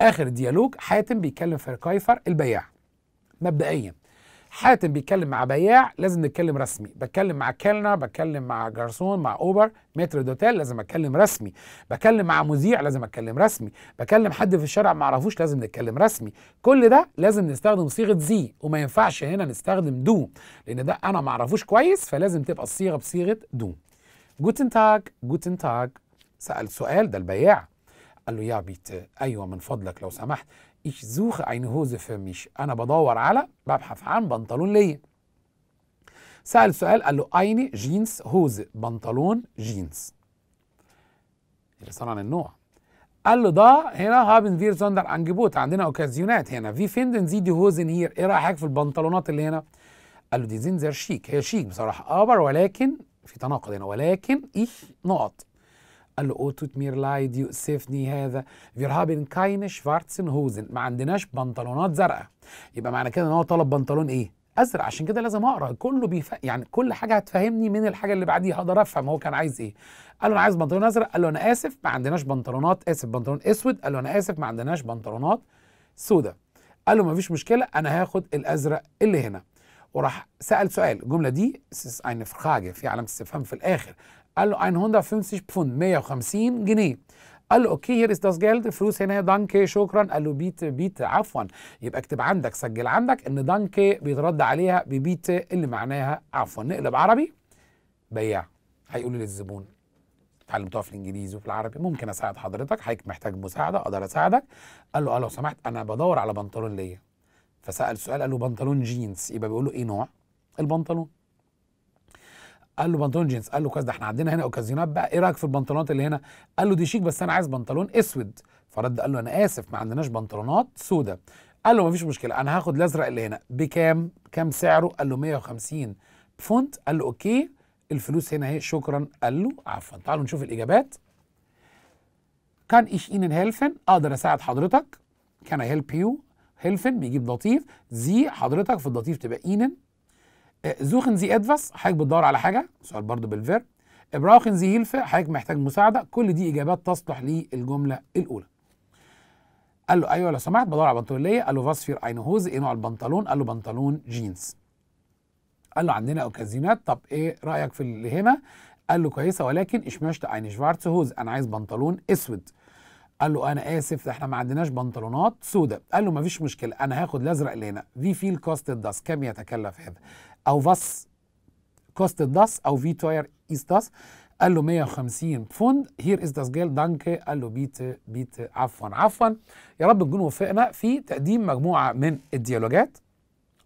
آخر ديالوج حاتم بيتكلم في كايفر البياع. مبدئيا حاتم بيتكلم مع بياع، لازم نتكلم رسمي. بتكلم مع كلنر، بتكلم مع جارسون، مع اوبر، متر دوتيل، لازم اتكلم رسمي. بتكلم مع مذيع، لازم اتكلم رسمي. بتكلم حد في الشارع ما اعرفوش، لازم نتكلم رسمي. كل ده لازم نستخدم صيغه زي، وما ينفعش هنا نستخدم دو، لان ده انا ما اعرفوش كويس، فلازم تبقى الصيغه بصيغه دو. جوتن تاج، جوتن تاج. سأل سؤال ده البياع، قال له يا بيت، ايوه من فضلك لو سمحت. ich suche eine Hose für mich، انا بدور على، ببحث عن بنطلون ليا. سأل سؤال قال له eine جينز هوزه، بنطلون جينز. عن النوع. قال له ده هنا haben wir sonder Angebot، عندنا اوكازيونات هنا. wie finden Sie die Hosen hier، ايه رايك في البنطلونات اللي هنا؟ قال له دي زنزر شيك، هي شيك بصراحه ابر، ولكن في تناقض هنا، ولكن نقط. قال له او توت مير لايد يؤسفني هذا، فير هابن كاين شفارتسن هوزن، ما عندناش بنطلونات زرقاء. يبقى معنى كده ان هو طلب بنطلون ايه؟ ازرق. عشان كده لازم اقرا كله يعني كل حاجه هتفهمني من الحاجه اللي بعديها، هقدر افهم هو كان عايز ايه. قال له انا عايز بنطلون ازرق، قال له انا اسف ما عندناش بنطلونات، اسف بنطلون اسود، قال له انا اسف ما عندناش بنطلونات سودا. قال له ما فيش مشكله انا هاخد الازرق اللي هنا. وراح سال سؤال، الجمله دي اين فراغه في علامه استفهام في الاخر. قال له 150 بوند، 150 جنيه. قال له اوكي هير از داس جيلد، فلوس هنا، دانكي شكرا. قال له بيت عفوا. يبقى اكتب عندك، سجل عندك ان دانكي بيترد عليها ببيت اللي معناها عفوا. نقلب عربي، بياع. هيقولوا للزبون اتعلمتوها في الانجليزي وفي العربي، ممكن اساعد حضرتك، حضرتك محتاج مساعده اقدر اساعدك. قال له لو سمحت انا بدور على بنطلون ليا. فسال سؤال، قال له بنطلون جينز، يبقى بيقول له ايه نوع البنطلون. قال له بنطلون جينز، قال له كويس ده احنا عندنا هنا اوكازيونات بقى، ايه رايك في البنطلونات اللي هنا؟ قال له دي شيك بس انا عايز بنطلون اسود. فرد قال له انا اسف ما عندناش بنطلونات سودا. قال له مفيش مشكله انا هاخد الازرق اللي هنا، بكام؟ كام سعره؟ قال له 150 فونت. قال له اوكي الفلوس هنا اهي، شكرا. قال له عفوا. تعالوا نشوف الاجابات. كان ايش اينن هيلفن، اقدر اساعد حضرتك. كان اي هيلب يو، هيلفن بيجيب لطيف، زي حضرتك في اللطيف تبقى اينن. زوخن زي ادفاس، حضرتك بتدور على حاجه، سؤال برضو بالفيرب. ابراخن زي هيلفه، حضرتك محتاج مساعده. كل دي اجابات تصلح للجمله الاولى. قال له ايوه لو سمحت بدور على بنطلون ليا. قال له فاس فير اين هوز، ايه نوع البنطلون؟ قال له بنطلون جينز. قال له عندنا اوكازيونات، طب ايه رايك في اللي هنا؟ قال له كويسه ولكن ايش مشت اين شفارتس هوز، انا عايز بنطلون اسود. قال له انا اسف ده احنا ما عندناش بنطلونات سودا. قال له مفيش مشكله انا هاخد الازرق اللي هنا. في فيل كوست داس، كم يتكلف هذا؟ او فاس كوست داس او في توير ايست داس. قال له 150 بوند، هير از داس جيل دانكي. قال له بيت عفوا عفوا. يا رب تكون وفقنا في تقديم مجموعه من الديالوجات،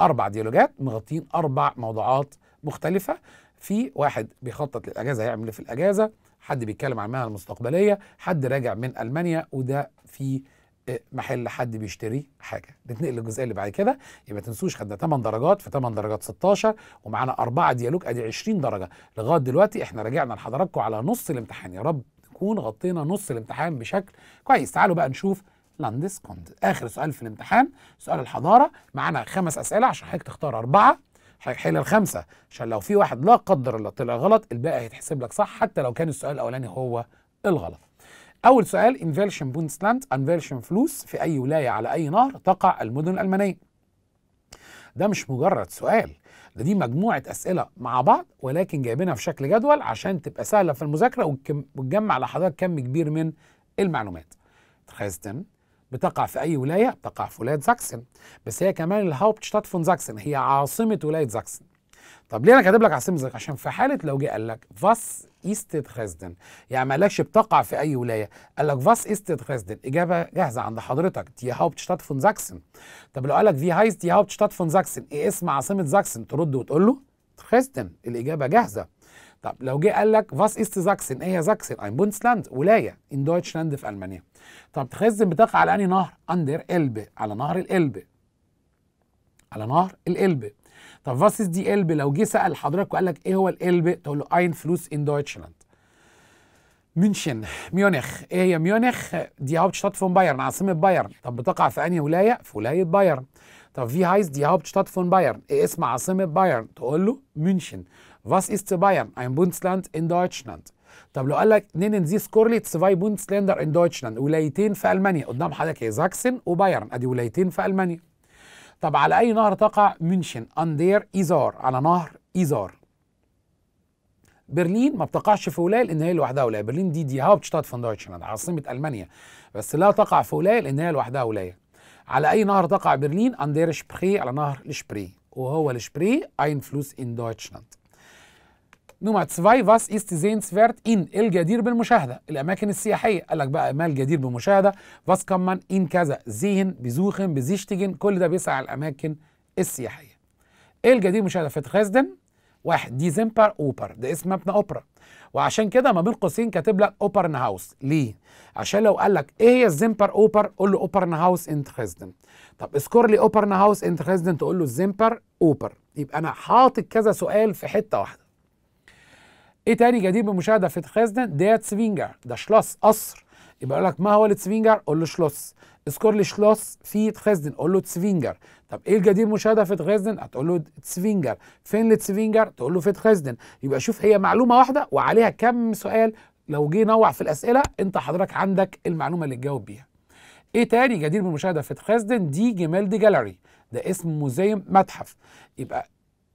4 ديالوجات مغطين 4 موضوعات مختلفه. في واحد بيخطط للاجازه، هيعمل ايه في الاجازه؟ حد بيتكلم عن المهنة المستقبلية، حد راجع من ألمانيا وده في محل حد بيشتري حاجة. نتنقل للجزئية اللي بعد كده. يبقى تنسوش خدنا 8 درجات، في 8 درجات 16، ومعانا 4 ديالوج، ادي 20 درجة. لغاية دلوقتي احنا راجعنا لحضراتكم على نص الامتحان، يا رب نكون غطينا نص الامتحان بشكل كويس. تعالوا بقى نشوف لاندس كوند، آخر سؤال في الامتحان، سؤال الحضارة. معانا 5 أسئلة عشان حضرتك تختار 4، هيحل ال5 عشان لو في واحد لا قدر الله طلع غلط الباقي هيتحسب لك صح، حتى لو كان السؤال الاولاني هو الغلط. اول سؤال، انفيلشن بوندسلاند، انفيلشن فلوس، في اي ولايه على اي نهر تقع المدن الالمانيه؟ ده مش مجرد سؤال، ده دي مجموعه اسئله مع بعض، ولكن جايبينها في شكل جدول عشان تبقى سهله في المذاكره وتجمع لحضرتك كم كبير من المعلومات. درايسدن بتقع في أي ولاية؟ بتقع في ولاية زاكسن، بس هي كمان الهاوبتشتات فون زاكسن، هي عاصمة ولاية زاكسن. طب ليه أنا كاتب لك عاصمة زاكسن؟ عشان في حالة لو جه قال لك فاس إيست دريسدن، يعني ما قالكش بتقع في أي ولاية، قال لك فاس إيست دريسدن، إجابة جاهزة عند حضرتك، دي هاوبتشتات فون زاكسن. طب لو قال لك في هايست دي هاوبتشتات فون زاكسن، إيه اسم عاصمة زاكسن؟ ترد وتقول له دريسدن، الإجابة جاهزة. طب لو جه قال لك فاس إيست زاكسن، إيه هي زاكسن؟ أين بوندسلاند، ولاية، إن دويتشلاند في ألمانيا. طب تخزن بتقع على أنهي نهر؟ أندر إلبه، على نهر الإلبه. على نهر الإلبه. طب فاس إيست دي إلبه، لو جه سأل حضرتك وقال لك إيه هو الإلبه؟ تقول له أين فلوس إن دويتشلاند. ميونشن، ميونخ، إيه هي ميونخ؟ دي هاوبتشتات فون بايرن، عاصمة بايرن. طب بتقع في أنهي ولاية؟ في ولاية بايرن. طب في هايست دي هاوبتشتات فون بايرن، إيه اسم عاصمة بايرن؟ تقول له ميونشن. Was ist Bayern? Ein Bundesland in Deutschland. طب لو قال لك nennen Sie Skorlitz zwei Bundesländer in Deutschland، ولايتين في ألمانيا، قدام حضرتك هي زاكسن وبايرن، أدي ولايتين في ألمانيا. طب على أي نهر تقع ميونشن؟ an der Isar، على نهر إيزار. برلين ما بتقعش في ولاية لأن هي لوحدها ولاية، برلين دي هاوبتشتات فون دويتشلاند، عاصمة ألمانيا، بس لا تقع في ولاية لأن هي لوحدها ولاية. على أي نهر تقع برلين؟ an der Spree، على نهر الشبري، وهو الشبري ein Fluss in Deutschland. نمرة 2، فاس إيست زينسفيرت إن، الجدير بالمشاهدة، الأماكن السياحية. قال لك بقى ما الجدير بالمشاهدة؟ فاس كمان إن كذا، زيهن، بزوخن، بزيشتجن، كل ده بيسعى على الأماكن السياحية. إيه الجدير بالمشاهدة في دريسدن؟ واحد دي زيمبر اوبر، ده اسم مبنى اوبرا، وعشان كده ما بين قوسين كاتب لك اوبرن هاوس. ليه؟ عشان لو قال لك ايه هي الزيمبر اوبر قول له اوبرن هاوس انت خزدن. طب اذكر لي اوبرن هاوس انت خزدن تقول له الزيمبر اوبر. يبقى انا حاطط كذا سؤال في حته واحده. ايه تاني جديد بالمشاهده في خزدن؟ ديت سفينجر، ده شلوس قصر، يبقى يقول لك ما هو التسفينجر؟ قول له شلوس. اذكر لي شلوس في تخزدن قول له تسفينجر. طب ايه الجديد مشاهده في تخزدن؟ هتقول له تسفينجر. فين التسفينجر؟ تقول له في تخزدن. يبقى شوف هي معلومه واحده وعليها كم سؤال، لو جه نوع في الاسئله انت حضرتك عندك المعلومه اللي تجاوب بيها. ايه تاني جديد بالمشاهده في تخزدن؟ دي جمال دي جاليري، ده اسم موزيم متحف، يبقى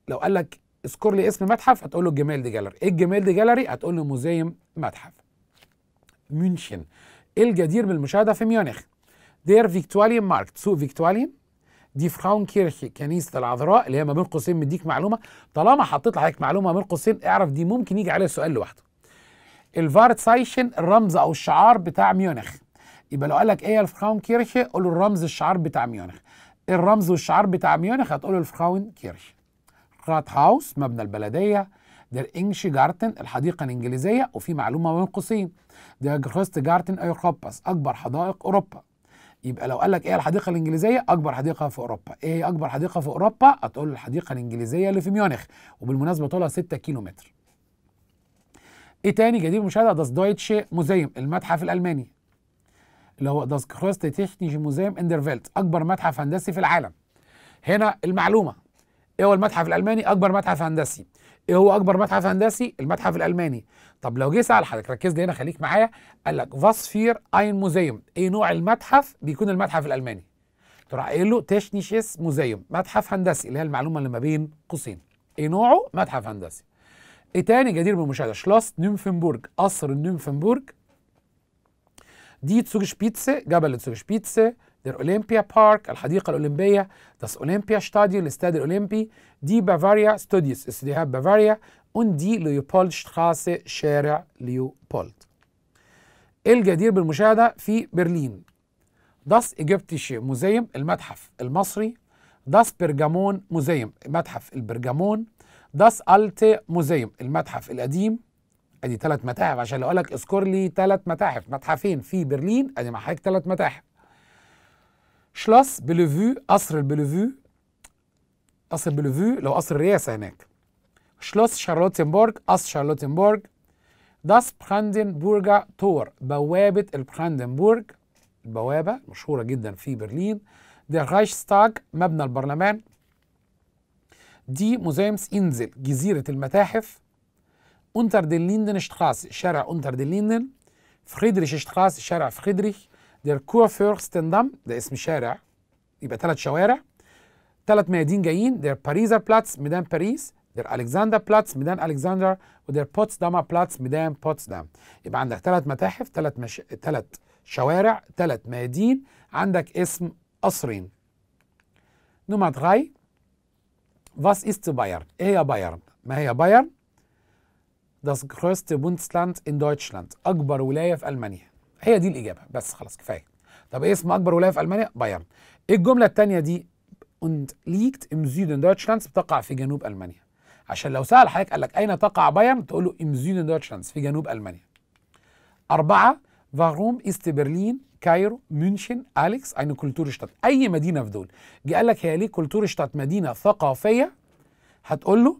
لو قال لك اذكر لي اسم متحف هتقول له الجمال دي جاليري. ايه الجمال دي جاليري؟ هتقول له موزيم متحف. ميونشن، ايه الجدير بالمشاهده في ميونخ؟ دير فيكتواليم ماركت، سوق فيكتواليم، دي فراونكيرخي كنيسه العذراء، اللي هي ما بين قوسين مديك معلومه، طالما حطيت لحضرتك معلومه ما بين قوسين اعرف دي ممكن يجي عليها سؤال لوحده. الفارتسايشن، الرمز او الشعار بتاع ميونخ، يبقى لو قال لك ايه الفراونكيرخي قول له الرمز الشعار بتاع ميونخ. الرمز والشعار بتاع ميونخ هتقول له الفراونكيرخي. راتهاوس، مبنى البلديه، دير انجشي جارتن، الحديقه الانجليزيه، وفي معلومه ما بين قوسين ده جروست جارتن اوروباس، اكبر حدائق اوروبا. يبقى لو قال لك ايه الحديقه الانجليزيه؟ اكبر حديقه في اوروبا. ايه هي اكبر حديقه في اوروبا؟ هتقول الحديقه الانجليزيه اللي في ميونخ، وبالمناسبه طولها 6 كيلومتر. ايه تاني جديد مشاهده؟ داس دويتشي موزيم، المتحف الالماني، اللي هو داس كروست تكنيشي موزيم اندر فيلت، اكبر متحف هندسي في العالم. هنا المعلومه، ايه هو المتحف الالماني؟ اكبر متحف هندسي. ايه هو اكبر متحف هندسي؟ المتحف الالماني. طب لو جه سال حضرتك، ركز لي هنا خليك معايا، قال لك واس فير اين موزيوم، ايه نوع المتحف بيكون المتحف الالماني؟ تروح قايل له تشنيشيس موزيوم، متحف هندسي، اللي هي المعلومه اللي ما بين قوسين، ايه نوعه؟ متحف هندسي. ايه تاني جدير بالمشاهده؟ شلوس نيمفنبورج، قصر نيمفنبورج، دي تسوجشبيتسه، جبل تسوجشبيتسه، دير اولمبيا بارك، الحديقه الاولمبيه، داس اولمبيا شتاديو، الاستاد الاولمبي، دي بافاريا ستوديوس، استديوهات بافاريا، اون دي ليوبولد شتراسه، شارع ليوبولد. الجدير بالمشاهده في برلين، داس ايجيبتيشي موزيم، المتحف المصري، داس برجمون موزيم، متحف البرجمون، داس التي موزيم، المتحف القديم. ادي ثلاث متاحف، عشان لو قال لك اذكر لي ثلاث متاحف، متحفين في برلين، ادي مع حضرتك ثلاث متاحف. شلوس بلوفو، قصر البلوفو، قصر بلوفو لو قصر الرئاسة هناك. شلوس شارلوتنبورغ، قصر شارلوتنبورغ، داس براندنبورغا تور، بوابة البراندنبورغ، البوابة مشهورة جدا في برلين، دير رايشستاغ، مبنى البرلمان، دي موزيمس إنزل، جزيرة المتاحف، أونتر دين ليندن شتراسي، شارع أونتر دين ليندن، فريدريش شتراسي، شارع فريدريش، دير كورفيرستندام، ده اسم شارع، يبقى ثلاث شوارع، ثلاث ميادين جايين، دير باريزر بلاتس، ميدان باريس، دير الكسندر بلاتس، ميدان الكسندر، ودير بوتسداما بلاتس، ميدان بوتسدام. يبقى عندك ثلاث متاحف، ثلاث شوارع، ثلاث ميادين، عندك اسم قصرين. نمرة 3، واس است بايرن؟ ايه هي بايرن؟ ما هي بايرن؟ داس größte Bundesland in Deutschland، أكبر ولاية في ألمانيا. هي دي الإجابة، بس خلاص كفاية. طب إيه اسم أكبر ولاية في ألمانيا؟ بايرن. إيه الجملة التانية دي؟ und liegt im Süden Deutschlands، بتقع في جنوب ألمانيا. عشان لو سأل حضرتك قال لك أين تقع بايرن؟ تقول له im Süden Deutschlands، في جنوب ألمانيا. 4، warum ist Berlin, كايرو، ميونشن، أليكس eine Kulturstadt، أي مدينة في دول. جه قال لك هي ليه Kulturstadt، مدينة ثقافية، هتقول له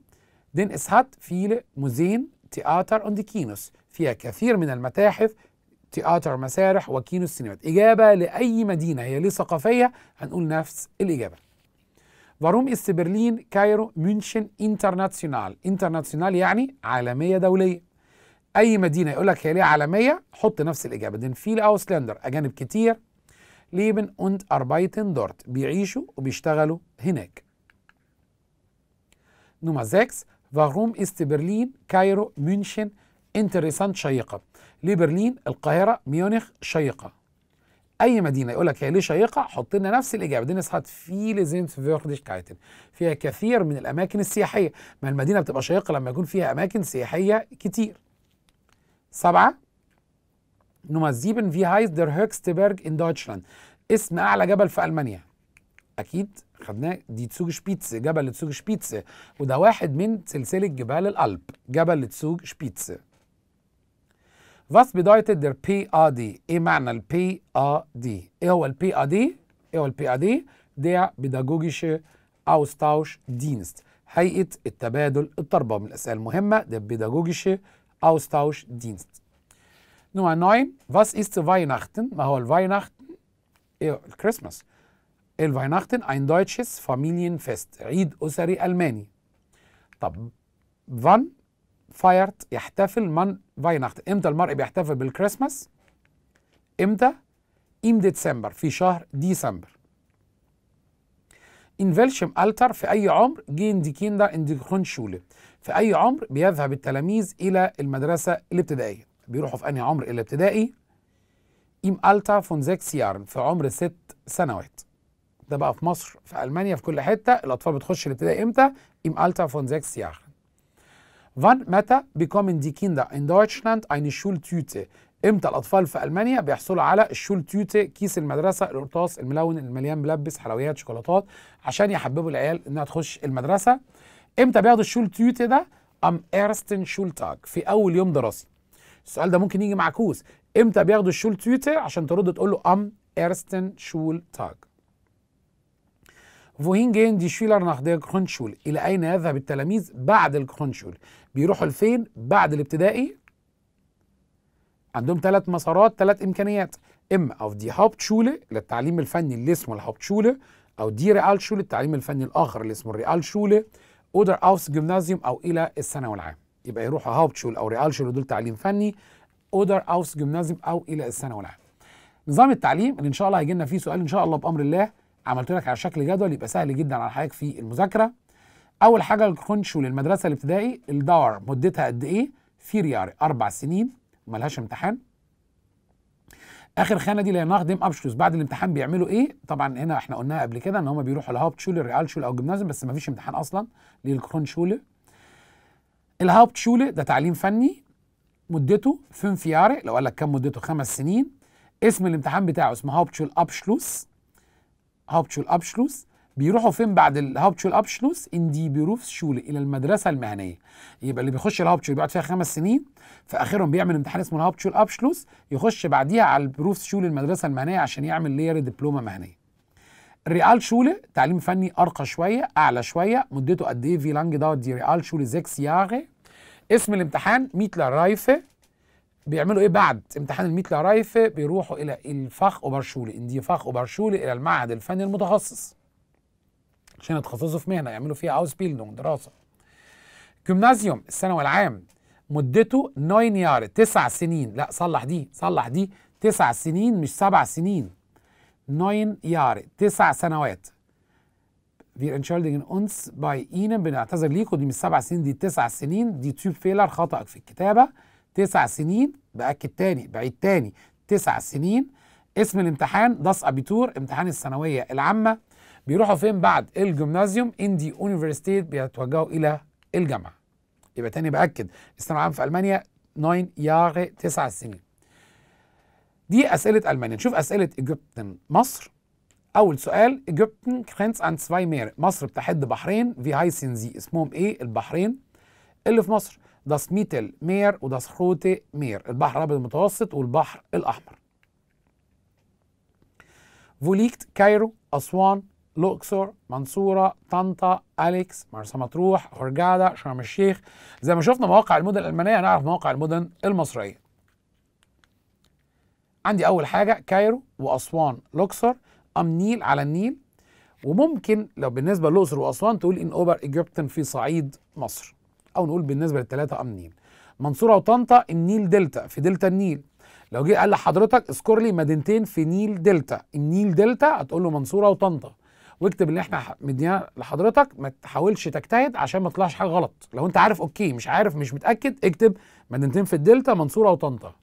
denn es hat viele Museen, Theater und Kinos، فيها كثير من المتاحف، تياتر مسارح، وكينو السينمات. إجابة لأي مدينة هي ليه ثقافية هنقول نفس الإجابة. warum ist Berlin, Kairo, München international؟ international يعني عالمية، دولية. أي مدينة يقول لك هي ليه عالمية حط نفس الإجابة، دين فيل أوسلندر، أجانب كتير، ليبن und arbeiten dort، بيعيشوا وبيشتغلوا هناك. نمرة 6، warum ist Berlin, Kairo, München interessant، شيقة. ليه برلين، القاهرة، ميونخ شيقة. أي مدينة يقول لك هي ليه شيقة حط لنا نفس الإجابة، دي نسخت فيل زينتفيردشكايتن، فيها كثير من الأماكن السياحية، ما المدينة بتبقى شيقة لما يكون فيها أماكن سياحية كتير. 7، نمرة 7، في هايز دير هوكستبرج إن دويتشلاند، اسم أعلى جبل في ألمانيا. أكيد خدناه، دي تسوجشبيتس، جبل تسوجشبيتس، وده واحد من سلسله جبال الألب، جبل تسوجشبيتس. Was bedeutet der PAD؟ ايه معنى ال PAD؟ ايه هو ال PAD؟ ايه هو ال PAD؟ der Pädagogische Austauschdienst، هيئة التبادل الطلبة. من الأسئلة المهمة der Pädagogische Austauschdienst. نمرة 9، Was ist Weihnachten؟ ما هو الفايناختن؟ ايه الكريسماس؟ الفايناختن ein deutsches Familienfest، عيد أسري ألماني. طب wann feiert، يحتفل من فايناختن؟ امتى المرء بيحتفل بالكريسماس؟ امتى؟ im ديسمبر، في شهر ديسمبر. In welchem Alter، في أي عمر، gehen die Kinder in die Grundschule، في أي عمر بيذهب التلاميذ إلى المدرسة الابتدائية؟ بيروحوا في أنهي عمر إلى الابتدائي؟ im Alter von 6 Jahren، في عمر 6 سنوات. ده بقى في مصر، في ألمانيا، في كل حتة الأطفال بتخش الابتدائي إمتى؟ im Alter von 6 Jahren. wann، متى bekommen die Kinder in Deutschland eine Schultüte؟ إمتى الأطفال في ألمانيا بيحصلوا على الشولتيوتي، كيس المدرسة القرطاس الملون المليان ملبس حلويات شوكولاتات عشان يحببوا العيال إنها تخش المدرسة؟ إمتى بياخدوا الشولتيوتي ده؟ am ersten Schultag، في أول يوم دراسي. السؤال ده ممكن يجي معكوس، إمتى بياخدوا الشولتيوتي؟ عشان ترد تقول له am ersten Schultag. wohin gehen die Schüler nach der Grundschule؟ إلى أين يذهب التلاميذ بعد الجرونشول؟ بيروحوا لفين بعد الابتدائي؟ عندهم 3 مسارات، 3 إمكانيات، إما أو دي هاوبتشولة للتعليم الفني اللي اسمه الهاوبتشولة، أو دي ريالشولة التعليم الفني الآخر اللي اسمه الريالشولة، أودر أوفس جيمنازيوم، أو إلى الثانوي العام. يبقى يروحوا هاوبتشول أو ريالشولة، دول تعليم فني، أودر أوفس جيمنازيوم أو إلى الثانوي العام. نظام التعليم اللي إن شاء الله هيجي لنا فيه سؤال إن شاء الله بأمر الله، عملته لك على شكل جدول يبقى سهل جدا على حضرتك في المذاكرة. أول حاجة الجرونشولة المدرسة الابتدائي، الدور مدتها قد إيه؟ 4 Jahre، 4 سنين، ملهاش امتحان. اخر خانه دي اللي هي ناخدم ابشوز، بعد الامتحان بيعملوا ايه؟ طبعا هنا احنا قلناها قبل كده ان هم بيروحوا الهاوبتشوله الريالشوله او الجيمنازيوم، بس ما فيش امتحان اصلا للكرونشوله. الهاوبتشوله ده تعليم فني مدته 5 Jahre، لو قال لك كام مدته 5 سنين. اسم الامتحان بتاعه اسمه هاوبتشول ابشلوس، هاوبتشول ابشلوس. بيروحوا فين بعد الهاوبتشول ابشلوس؟ ان دي بيروفس شوله، الى المدرسه المهنيه. يبقى اللي بيخش الهاوبتشول بيقعد فيها 5 سنين، في اخرهم بيعمل امتحان اسمه الهاوبتشول ابشلوس، يخش بعديها على البروفس شوله المدرسه المهنيه عشان يعمل لير دبلومه مهنيه. الريال شوله تعليم فني ارقى شويه، اعلى شويه، مدته قد ايه؟ في لانج دوت دي ريال شوله 6 Jahre. اسم الامتحان ميتلر رايفه. بيعملوا ايه بعد امتحان الميتلر رايفه؟ بيروحوا الى الفاخ اوبرشوله، ان دي فاخ اوبرشوله، الى المعهد الفني المتخصص عشان يتخصصوا في مهنه يعملوا فيها اوسبيلدونج دراسه. جيمنازيوم الثانوي العام مدته 9 Jahre، 9 سنين، لا صلح دي، صلح دي 9 سنين مش 7 سنين. 9 Jahre، 9 سنوات. Wir entschuldigen uns bei Ihnen، بنعتذر ليكم، دي مش 7 سنين دي 9 سنين، دي تيوب فيلر، خطأك في الكتابه. 9 سنين، باكد تاني، بعيد تاني، 9 سنين. اسم الامتحان داس ابيتور، امتحان الثانويه العامه. بيروحوا فين بعد الجيمنازيوم؟ ان دي اونيفرسيتي، بيتوجهوا الى الجامعه. يبقى تاني باكد الثانوي العام في المانيا 9 Jahre، 9 سنين. دي اسئله المانيا. نشوف اسئله ايجيبتن مصر. اول سؤال، ايجيبتن grenzt an 2 Meere، مصر بتحد بحرين، في هايسن زي، اسمهم ايه البحرين اللي في مصر؟ داس ميتل مير وداس خوتي مير، البحر الابيض المتوسط والبحر الاحمر. wo liegt كايرو، اسوان، الأقصر، منصورة، طنطا، أليكس، مرسى مطروح، هورجادة، شرم الشيخ. زي ما شفنا مواقع المدن الألمانية هنعرف مواقع المدن المصرية. عندي أول حاجة كايرو وأسوان الأقصر، أم نيل على النيل. وممكن لو بالنسبة للأقصر وأسوان تقول إن أوبر إيجيبتن في صعيد مصر، أو نقول بالنسبة للثلاثة أم نيل. منصورة وطنطا النيل دلتا، في دلتا النيل. لو جه قال لحضرتك اذكر لي مدينتين في نيل دلتا، النيل دلتا، هتقول له منصورة وطنطا. واكتب اللي احنا مديناه لحضرتك، ما تحاولش تجتهد عشان ما تطلعش حاجه غلط. لو انت عارف اوكي، مش عارف مش متاكد، اكتب مدينتين في الدلتا، منصوره وطنطا.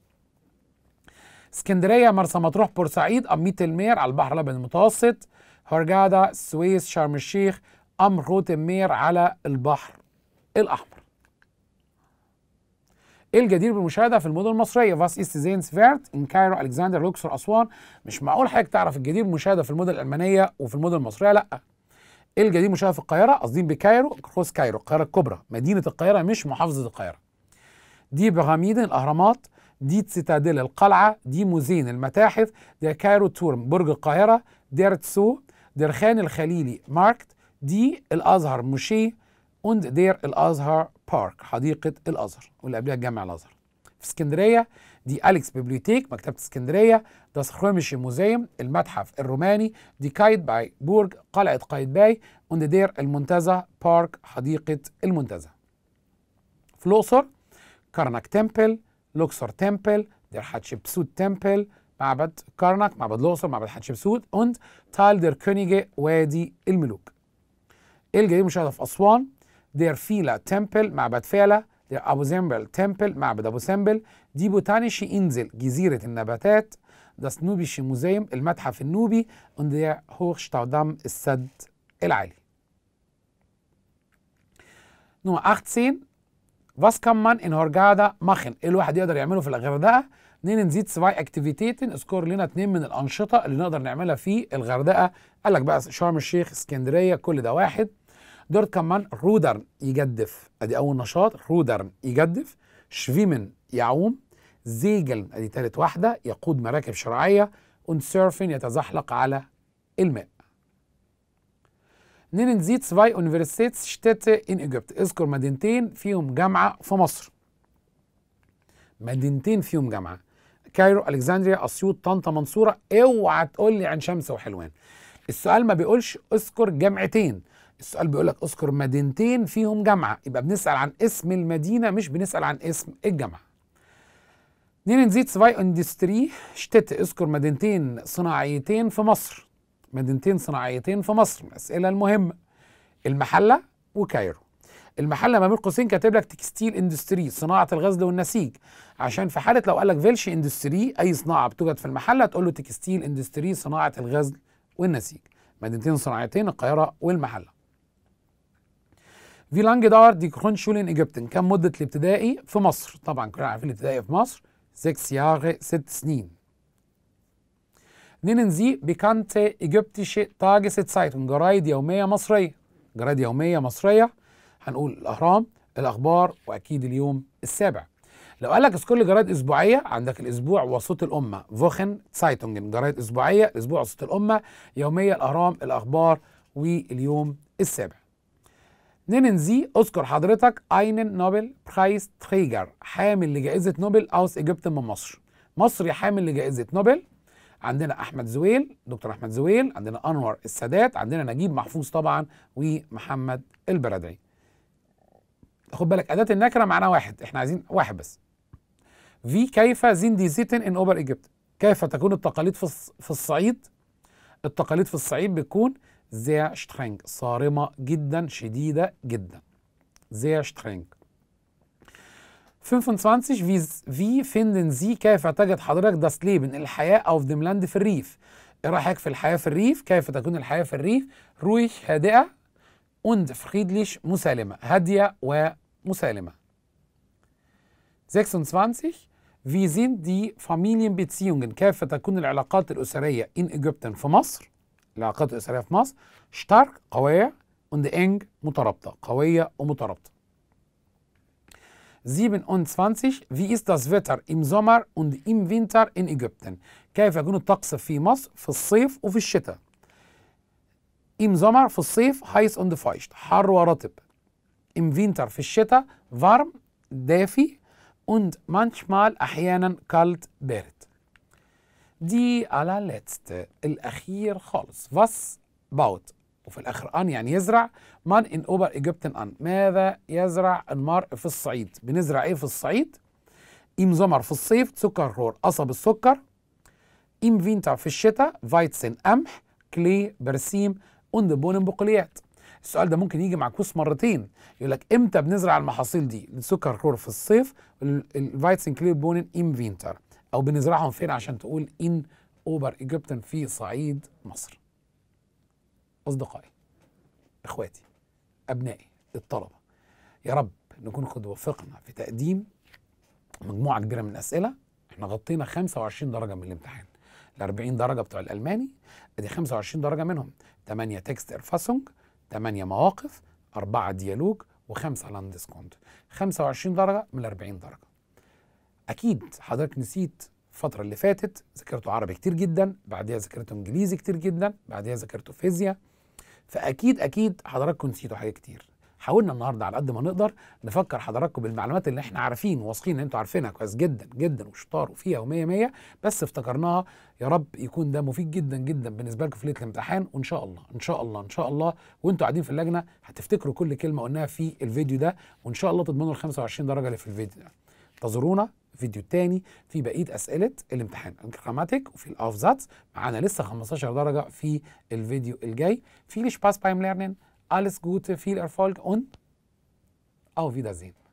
اسكندريه، مرسى مطروح، بورسعيد، ام ميت المير على البحر الابيض المتوسط، هورجاده، السويس، شرم الشيخ، ام روت المير على البحر الاحمر. الجدير بالمشاهده في المدن المصريه، فاس ايست زينسفيرت، ان كايرو، الكسندر، الاقصر، اسوان. مش معقول حضرتك تعرف الجدير بالمشاهده في المدن الالمانيه وفي المدن المصريه لا. الجا دي منشاه في القاهره، قاصدين بكايرو قوس كايرو القاهره الكبرى، مدينه القاهره مش محافظه القاهره. دي بغاميدن الاهرامات، دي سيتاديل القلعه، دي موزين المتاحف، دي كايرو تورم برج القاهره، دير تسو درخان الخليلي ماركت، دي الازهر موشي اوند دير الازهر بارك حديقه الازهر واللي قبلها جامع الازهر. في اسكندريه دي أليكس بيبليوتيك مكتبه اسكندريه، داس خروميشي موزيوم المتحف الروماني، دي كايد باي برج قلعه قايتباي اوند دير المنتزه بارك حديقه المنتزه. في الاقصر كارنك تمبل، لوكسور تمبل، دير حتشبسوت تمبل، معبد كارنك، معبد الاقصر، معبد حتشبسوت، اوند تال دير كونيجي وادي الملوك. الجا دي مشاهده في اسوان، دير فيلا تمبل معبد فيلا، دير ابو سمبل تمبل معبد ابو سمبل، دي بوتانيشي انزل جزيره النباتات، داس نوبيشي موزيوم المتحف النوبي، اوند دير هوغشتاودام السد العالي. نوع 18 Was kann man in Hurghada machen؟ ايه الواحد يقدر يعمله في الغردقه؟ نزيد سباي اكتيفيتيتن، اذكر لنا اثنين من الانشطه اللي نقدر نعملها في الغردقه، قال لك بقى شرم الشيخ، اسكندريه، كل ده واحد. دورت كمان رودرن يجدف، ادي اول نشاط، رودرن يجدف، شفيمن يعوم، زيجل ادي ثالث واحده، يقود مراكب شراعيه، ونسيرفن يتزحلق على الماء. نزيد سباي اونيفرسيتس شتاته ان ايجيبت، اذكر مدينتين فيهم جامعه في مصر. مدينتين فيهم جامعه، كايرو، الكسندريا، اسيوط، طنطا، منصوره، اوعى تقول لي عين شمس وحلوان. السؤال ما بيقولش اذكر جامعتين، السؤال بيقول لك اذكر مدينتين فيهم جامعه، يبقى بنسال عن اسم المدينه مش بنسال عن اسم الجامعه. نزيد سباي اندستري شتاته، اذكر مدينتين صناعيتين في مصر. مدينتين صناعيتين في مصر، الاسئله المهمه. المحله وكايرو. المحله ما بين قوسين كاتب لك تكستيل اندستري، صناعه الغزل والنسيج، عشان في حاله لو قال لك فيلش اندستري، اي صناعه بتوجد في المحله تقول له تكستيل اندستري صناعه الغزل والنسيج. مدينتين صناعيتين القاهره والمحله. في لانج دار دي كرونشولين ايجيبتن، كم مده الابتدائي في مصر؟ طبعا كلنا عارفين الابتدائي في مصر 6 ياغ 6 سنين. Nennen Sie bekannte ägyptische Tageszeitungen، جرايد يومية مصرية. جرايد يومية مصرية هنقول الأهرام، الأخبار، وأكيد اليوم السابع. لو قال لك اذكر لي جرايد أسبوعية، عندك الأسبوع وصوت الأمة، فوخن سايتونجن، جرايد أسبوعية، الأسبوع وصوت الأمة، يومية الأهرام، الأخبار، واليوم السابع. Nennen Sie، اذكر حضرتك einen Nobelpreisträger، حامل لجائزة نوبل أوس إيجيبت من مصر. مصري حامل لجائزة نوبل، عندنا احمد زويل، دكتور احمد زويل، عندنا انور السادات، عندنا نجيب محفوظ طبعا، ومحمد البرادعي. خد بالك اداه النكره معناها واحد، احنا عايزين واحد بس. في كيف زين دي زيتن ان اوبر ايجيبت، كيف تكون التقاليد في الصعيد؟ التقاليد في الصعيد بتكون زير شترينج، صارمه جدا، شديده جدا، زير شترينج. 25 في فيندن زي، كيف تجد حضرتك داس ليبن الحياه او في ديملاند في الريف، ايه رايك في الحياه في الريف؟ كيف تكون الحياه في الريف؟ رويح هادئه und friedlich مسالمه، هاديه ومسالمه. 26 wie sind die Familienbeziehungen، كيف تكون العلاقات الاسريه in Ägypten في مصر؟ العلاقات الاسريه في مصر stark قويه und eng مترابطه، قويه ومترابطه. 27 Wie ist das Wetter im Sommer und im Winter in Ägypten؟ كيف يكون الطقس في مصر في الصيف وفي الشتاء؟ im Sommer في الصيف heiß und feucht، حر ورطب. im Winter في الشتاء warm دافي und manchmal أحيانا kalt بارد. دي allerletzte، الأخير خالص، was baut، وفي الآخر أن يعني يزرع، من إن أوبر إيجيبتن أن، ماذا يزرع المرء في الصعيد؟ بنزرع إيه في الصعيد؟ إم زمر في الصيف، سكر رور قصب السكر، إم فينتر في الشتاء، فايتسن قمح، كلي برسيم، أند بونن بقوليات. السؤال ده ممكن يجي معكوس مرتين، يقول لك إمتى بنزرع المحاصيل دي؟ السكر رور في الصيف، الفايتسن كلي بونن إم فينتر، أو بنزرعهم فين عشان تقول إن أوبر إيجيبتن في صعيد مصر. أصدقائي، إخواتي، أبنائي الطلبة، يا رب نكون قد وفقنا في تقديم مجموعة كبيرة من الأسئلة. إحنا غطينا 25 درجة من الامتحان، ال 40 درجة بتوع الألماني، أدي 25 درجة منهم، 8 تكست إرفاسونج، 8 مواقف، 4 ديالوج، و5 لاندس كونت. 25 درجة من 40 درجة. أكيد حضرتك نسيت الفترة اللي فاتت ذاكرته عربي كتير جدا، بعديها ذاكرته إنجليزي كتير جدا، بعديها ذاكرته فيزياء، فأكيد أكيد حضراتكم نسيتوا حاجات كتير. حاولنا النهارده على قد ما نقدر نفكر حضراتكم بالمعلومات اللي احنا عارفين وواثقين ان انتوا عارفينها كويس جدا جدا وشطار وفيها و100 بس افتكرناها. يا رب يكون ده مفيد جدا جدا بالنسبه لكم في ليله الامتحان، وان شاء الله ان شاء الله ان شاء الله وانتوا قاعدين في اللجنه هتفتكروا كل كلمه قلناها في الفيديو ده، وان شاء الله تضمنوا ال 25 درجه اللي في الفيديو ده. انتظرونا فيديو تاني في بقيه اسئله الامتحان انكراماتيك وفي الافزات، معانا لسه 15 درجه في الفيديو الجاي. في ليش باس بايم ليرنين. Alles Gute, viel Erfolg und auf Wiedersehen.